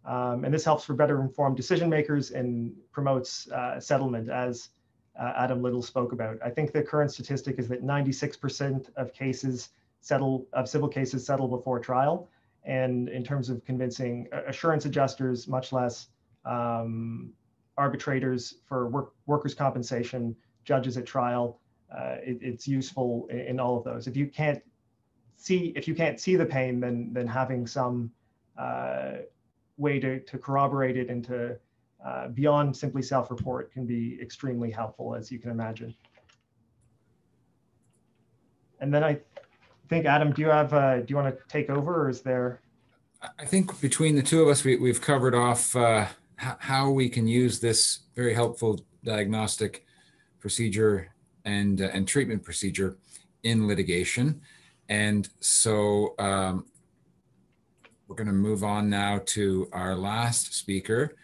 Um, and this helps for better informed decision makers and promotes uh, settlement, as uh, Adam Little spoke about. I think the current statistic is that ninety-six percent of cases settle, of civil cases settle before trial. And in terms of convincing assurance adjusters, much less um, arbitrators for work, workers' compensation, judges at trial, uh, it, it's useful in, in all of those. If you can't see, if you can't see the pain, then then having some uh, way to, to corroborate it and to uh, beyond simply self-report can be extremely helpful, as you can imagine. And then I think, Adam, do you have uh, do you want to take over, or is there? I think between the two of us, we, we've covered off uh, how we can use this very helpful diagnostic procedure and uh, and treatment procedure in litigation. And so um, we're going to move on now to our last speaker,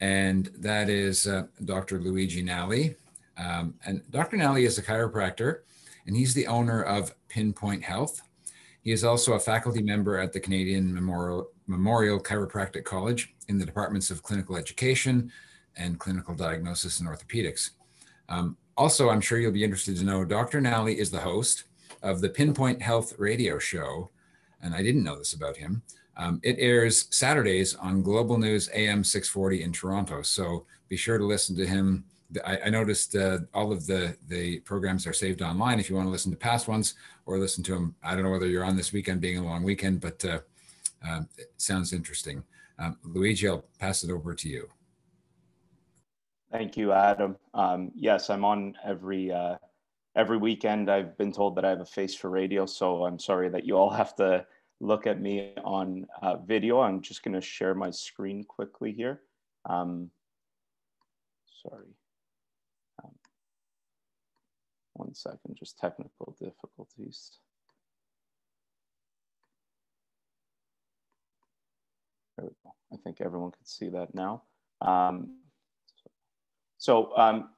and that is uh, Doctor Luigi Nalli. Um, and Doctor Nalli is a chiropractor, and he's the owner of Pinpoint Health. He is also a faculty member at the Canadian Memorial, Memorial Chiropractic College in the departments of clinical education and clinical diagnosis and orthopedics. Um, also, I'm sure you'll be interested to know, Doctor Nalli is the host of the Pinpoint Health radio show, and I didn't know this about him. Um, it airs Saturdays on Global News A M six forty in Toronto, so be sure to listen to him. I, I noticed uh, all of the, the programs are saved online if you want to listen to past ones or listen to them. I don't know whether you're on this weekend, being a long weekend, but uh, uh, it sounds interesting. Um, Luigi, I'll pass it over to you. Thank you, Adam. Um, yes, I'm on every... Uh... Every weekend, I've been told that I have a face for radio, so I'm sorry that you all have to look at me on uh, video. I'm just going to share my screen quickly here. Um, sorry. Um, one second, just technical difficulties. There we go. I think everyone can see that now. Um, so... Um,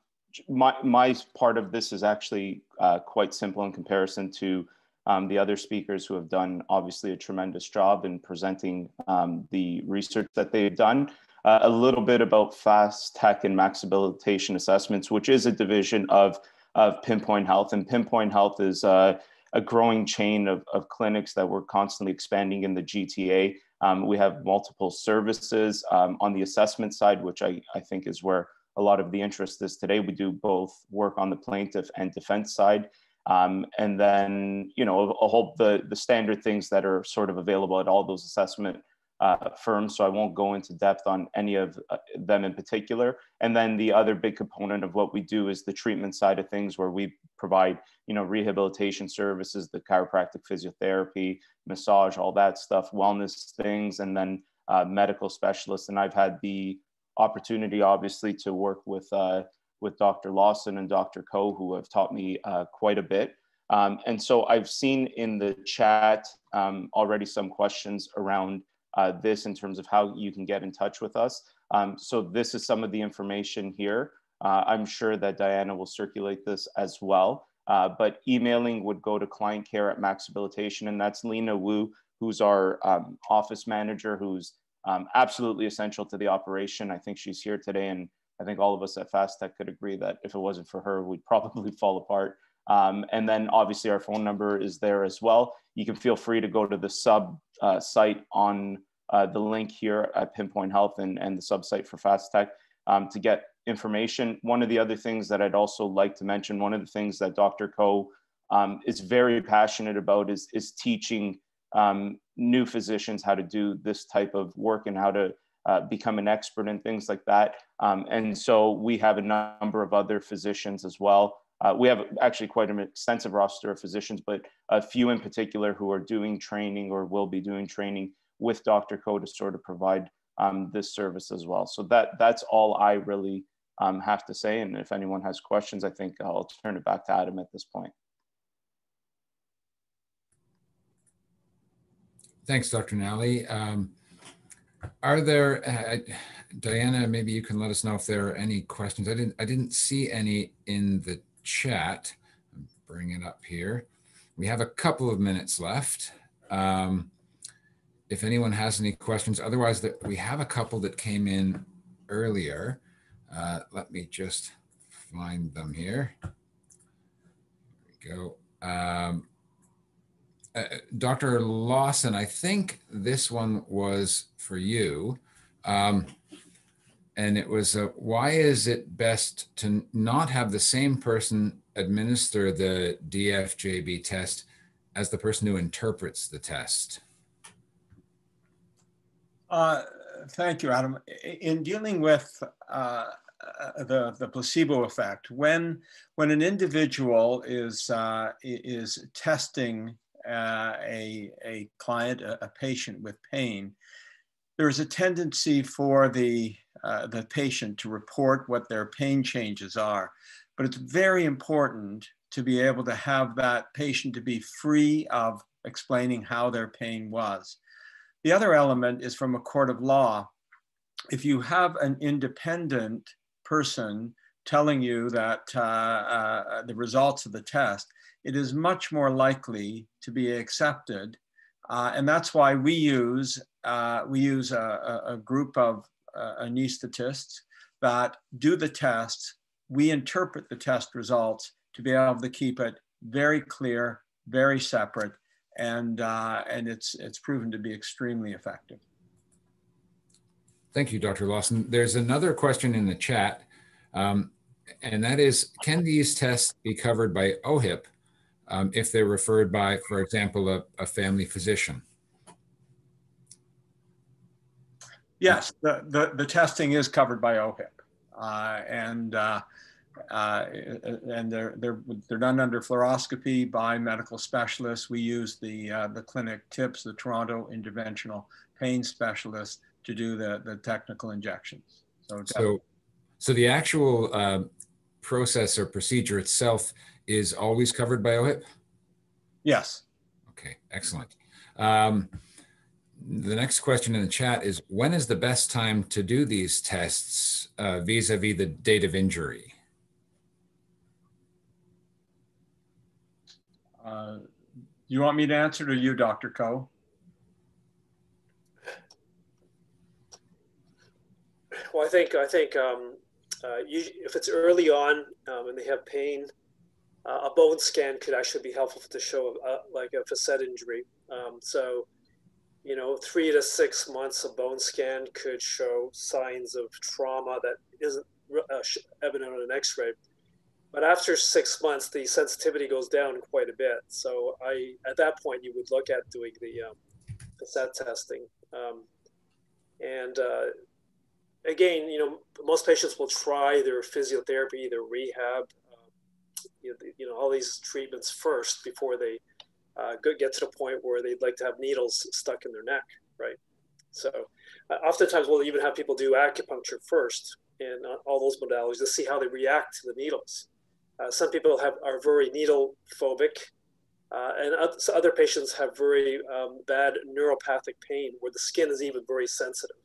My, my part of this is actually uh, quite simple in comparison to um, the other speakers who have done obviously a tremendous job in presenting um, the research that they've done. Uh, a little bit about FASTEC and Maxabiliation Assessments, which is a division of, of Pinpoint Health. And Pinpoint Health is uh, a growing chain of, of clinics that we're constantly expanding in the G T A. Um, we have multiple services um, on the assessment side, which I, I think is where a lot of the interest is today. We do both work on the plaintiff and defense side. Um, and then, you know, I hope the, the standard things that are sort of available at all those assessment uh, firms. So I won't go into depth on any of them in particular. And then the other big component of what we do is the treatment side of things, where we provide, you know, rehabilitation services, the chiropractic physiotherapy, massage, all that stuff, wellness things, and then uh, medical specialists. And I've had the opportunity, obviously, to work with uh, with Doctor Lawson and Doctor Ko, who have taught me uh, quite a bit. Um, and so I've seen in the chat um, already some questions around uh, this in terms of how you can get in touch with us. Um, so this is some of the information here. Uh, I'm sure that Diana will circulate this as well. Uh, but emailing would go to clientcare at Maxabilitation, and that's Lena Wu, who's our um, office manager, who's Um, absolutely essential to the operation. I think she's here today and I think all of us at FASTEC could agree that if it wasn't for her, we'd probably fall apart. Um, and then obviously our phone number is there as well. You can feel free to go to the sub uh, site on uh, the link here at Pinpoint Health and, and the subsite for FASTEC um, to get information. One of the other things that I'd also like to mention, one of the things that Doctor Ko um, is very passionate about is, is teaching um, new physicians how to do this type of work and how to uh, become an expert and things like that. Um, and so we have a number of other physicians as well. Uh, we have actually quite an extensive roster of physicians, but a few in particular who are doing training or will be doing training with Doctor Ko to sort of provide um, this service as well. So that that's all I really um, have to say. And if anyone has questions, I think I'll turn it back to Adam at this point. Thanks, Doctor Nalli. Um, are there, uh, Deanna, maybe you can let us know if there are any questions. I didn't, I didn't see any in the chat. Bring it up here. We have a couple of minutes left. Um, if anyone has any questions, otherwise that we have a couple that came in earlier. Uh, let me just find them here. There we go. Um, uh, Doctor Lawson, I think this one was for you. Um, And it was, uh, why is it best to not have the same person administer the D F J B test as the person who interprets the test? Uh, thank you, Adam. In dealing with uh, the, the placebo effect, when, when an individual is, uh, is testing uh, a, a client, a, a patient with pain, there is a tendency for the, uh, the patient to report what their pain changes are. But it's very important to be able to have that patient to be free of explaining how their pain was. The other element is from a court of law. If you have an independent person telling you that uh, uh, the results of the test, it is much more likely to be accepted. Uh, and that's why we use Uh, we use a, a group of uh, anesthetists that do the tests. We interpret the test results to be able to keep it very clear, very separate, and uh, and it's it's proven to be extremely effective. Thank you, Doctor Lawson. There's another question in the chat, um, and that is, can these tests be covered by O H I P um, if they're referred by, for example, a, a family physician? Yes, the, the, the testing is covered by O H I P, uh, and uh, uh, and they're they're they're done under fluoroscopy by medical specialists. We use the uh, the clinic TIPS, the Toronto Interventional Pain Specialists, to do the the technical injections. So so, so the actual uh, process or procedure itself is always covered by O H I P? Yes. Okay, excellent. Um, The next question in the chat is, when is the best time to do these tests vis-a-vis uh, -vis the date of injury? Uh, you want me to answer to you, Doctor Ko? Well, I think I think um, uh, usually if it's early on um, and they have pain, uh, a bone scan could actually be helpful to show uh, like a facet injury. Um, so. You know, three to six months of bone scan could show signs of trauma that isn't uh, evident on an X-ray. But after six months, the sensitivity goes down quite a bit. So I, at that point, you would look at doing the um, facet testing. Um, and uh, again, you know, most patients will try their physiotherapy, their rehab, um, you, you know, all these treatments first before they Uh, get to the point where they'd like to have needles stuck in their neck, right? So uh, oftentimes we'll even have people do acupuncture first and uh, all those modalities to see how they react to the needles. Uh, some people have, are very needle phobic uh, and other, so other patients have very um, bad neuropathic pain where the skin is even very sensitive.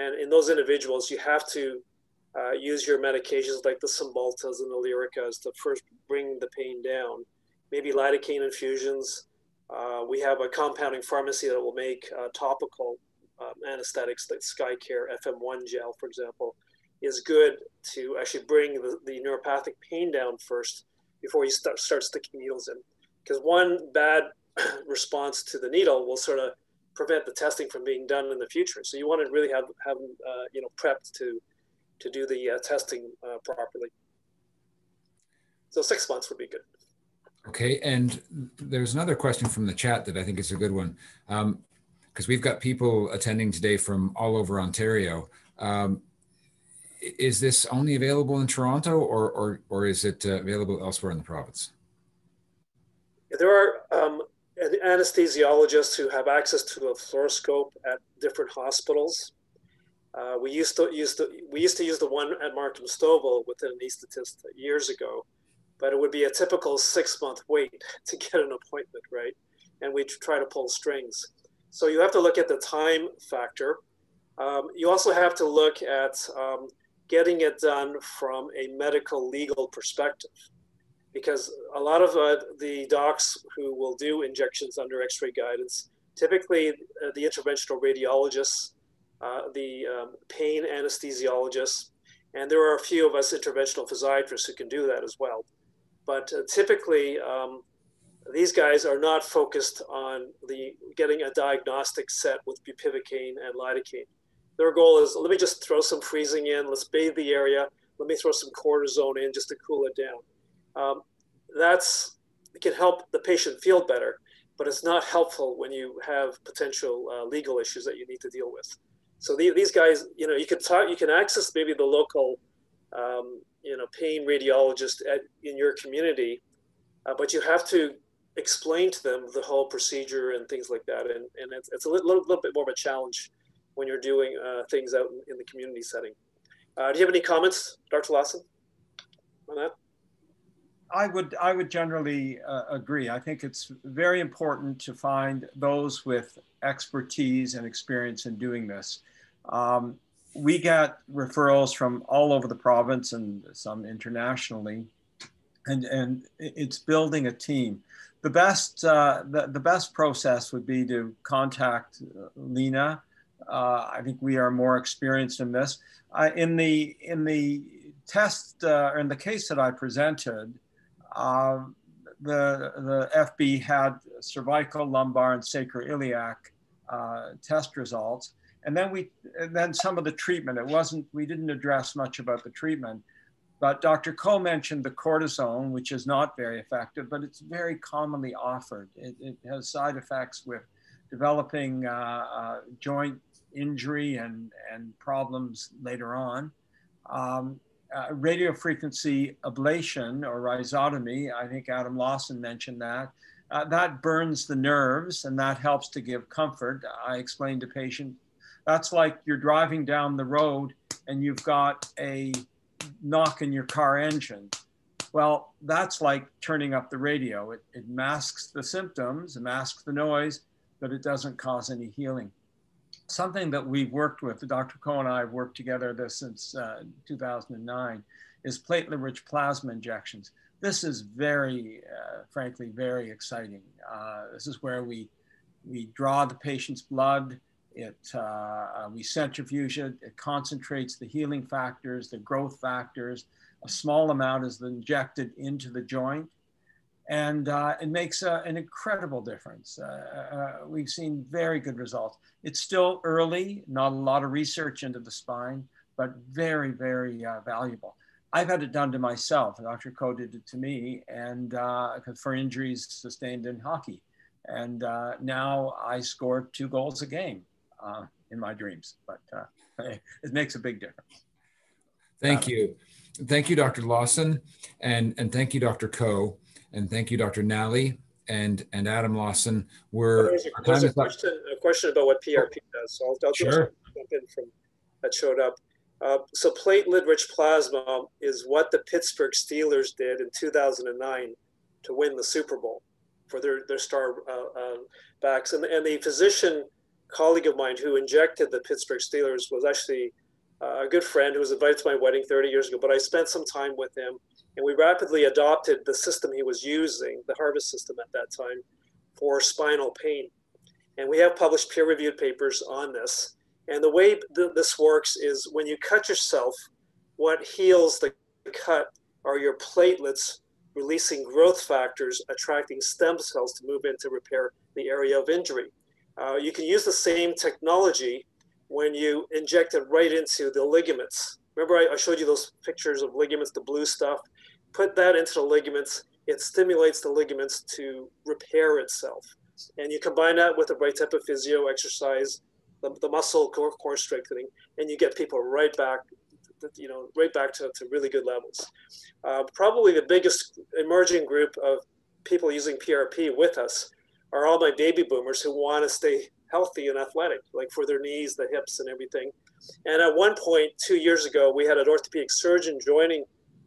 And in those individuals, you have to uh, use your medications like the Cymbaltas and the Lyricas to first bring the pain down. Maybe lidocaine infusions. Uh, we have a compounding pharmacy that will make uh, topical um, anesthetics like Skycare F M one gel, for example, is good to actually bring the, the neuropathic pain down first before you start, start sticking needles in. Because one bad response to the needle will sort of prevent the testing from being done in the future. So you want to really have, have them, uh, you know, prepped to, to do the uh, testing uh, properly. So six months would be good. Okay, and there's another question from the chat that I think is a good one, because um, we've got people attending today from all over Ontario. Um, is this only available in Toronto, or, or, or is it uh, available elsewhere in the province? There are um, anesthesiologists who have access to a fluoroscope at different hospitals. Uh, we, used to, used to, we used to use the one at Markham Stouffville with an anesthetist years ago. But it would be a typical six-month wait to get an appointment, right? And we try to pull strings. So you have to look at the time factor. Um, you also have to look at um, getting it done from a medical legal perspective, because a lot of uh, the docs who will do injections under X-ray guidance, typically uh, the interventional radiologists, uh, the um, pain anesthesiologists, and there are a few of us interventional physiatrists who can do that as well. But uh, typically, um, these guys are not focused on the getting a diagnostic set with bupivacaine and lidocaine. Their goal is, let me just throw some freezing in, let's bathe the area, let me throw some cortisone in just to cool it down. Um, that's, it can help the patient feel better, but it's not helpful when you have potential uh, legal issues that you need to deal with. So the, these guys, you know, you can talk, you can access maybe the local um, you know, pain radiologist at, in your community, uh, but you have to explain to them the whole procedure and things like that. And, and it's, it's a little, little bit more of a challenge when you're doing uh, things out in, in the community setting. Uh, do you have any comments, Doctor Lawson, on that? I would, I would generally uh, agree. I think it's very important to find those with expertise and experience in doing this. Um, We got referrals from all over the province and some internationally, and, and it's building a team. The best, uh, the, the best process would be to contact Lena. Uh, I think we are more experienced in this. Uh, in, the, in the test, uh, or in the case that I presented, uh, the, the F B had cervical, lumbar, and sacroiliac uh, test results. And then we, and then some of the treatment, it wasn't, we didn't address much about the treatment, but Doctor Ko mentioned the cortisone, which is not very effective, but it's very commonly offered. It, it has side effects with developing uh, uh, joint injury and, and problems later on. Um, uh, radiofrequency ablation or rhizotomy, I think Adam Lawson mentioned that. Uh, that burns the nerves and that helps to give comfort. I explained to patients, that's like you're driving down the road and you've got a knock in your car engine. Well, that's like turning up the radio. It, it masks the symptoms, it masks the noise, but it doesn't cause any healing. Something that we've worked with, Doctor Ko and I have worked together this since uh, two thousand nine, is platelet-rich plasma injections. This is very, uh, frankly, very exciting. Uh, this is where we, we draw the patient's blood. It, uh, we centrifuge it, it concentrates the healing factors, the growth factors. A small amount is injected into the joint, and uh, it makes a, an incredible difference. Uh, uh, we've seen very good results. It's still early, not a lot of research into the spine, but very, very uh, valuable. I've had it done to myself, Doctor Ko did it to me, and uh, for injuries sustained in hockey. And uh, now I score two goals a game. Uh, in my dreams, but uh, it makes a big difference. Thank um, you. Thank you, Doctor Lawson, and, and thank you, Doctor Ko, and thank you, Doctor Nalli, and, and Adam Lawson. We're, there's a, there's a, question, a question about what P R P does, so I'll, I'll sure. jump in from that showed up. Uh, so platelet-rich plasma is what the Pittsburgh Steelers did in two thousand nine to win the Super Bowl for their, their star uh, uh, backs, and, and the physician colleague of mine who injected the Pittsburgh Steelers was actually a good friend who was invited to my wedding thirty years ago, but I spent some time with him and we rapidly adopted the system he was using, the Harvest system at that time, for spinal pain. And we have published peer-reviewed papers on this. And the way th this works is when you cut yourself, what heals the cut are your platelets releasing growth factors, attracting stem cells to move in to repair the area of injury. Uh, you can use the same technology when you inject it right into the ligaments. Remember I, I showed you those pictures of ligaments, the blue stuff? Put that into the ligaments. It stimulates the ligaments to repair itself. And you combine that with the right type of physio exercise, the, the muscle core, core strengthening, and you get people right back, you know, right back to, to really good levels. Uh, probably the biggest emerging group of people using P R P with us are all my baby boomers who want to stay healthy and athletic, like for their knees, the hips, and everything. And at one point, two years ago, we had an orthopedic surgeon joining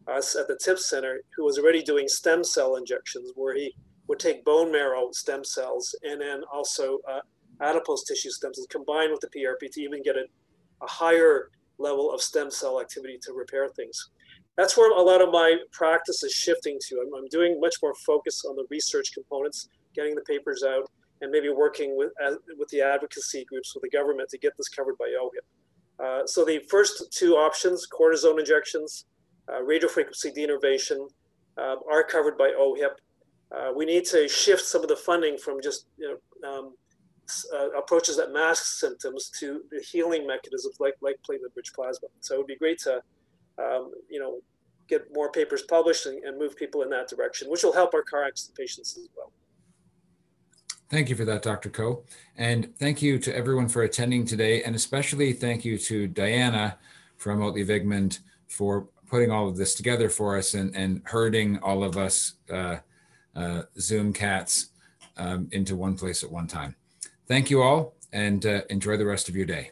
us at the TIP Center who was already doing stem cell injections, where he would take bone marrow stem cells and then also uh, adipose tissue stem cells combined with the P R P to even get a, a higher level of stem cell activity to repair things. That's where a lot of my practice is shifting to. I'm, I'm doing much more focus on the research components, getting the papers out, and maybe working with, uh, with the advocacy groups with the government to get this covered by O H I P. Uh, so the first two options, cortisone injections, uh, radiofrequency denervation, um, are covered by O H I P. Uh, we need to shift some of the funding from just you know, um, uh, approaches that mask symptoms to the healing mechanisms like, like platelet-rich plasma. So it would be great to um, you know, get more papers published and, and move people in that direction, which will help our car accident patients as well. Thank you for that, Doctor Ko. And thank you to everyone for attending today, and especially thank you to Deanna from Oatley Vigmond for putting all of this together for us and, and herding all of us uh, uh, Zoom cats um, into one place at one time. Thank you all, and uh, enjoy the rest of your day.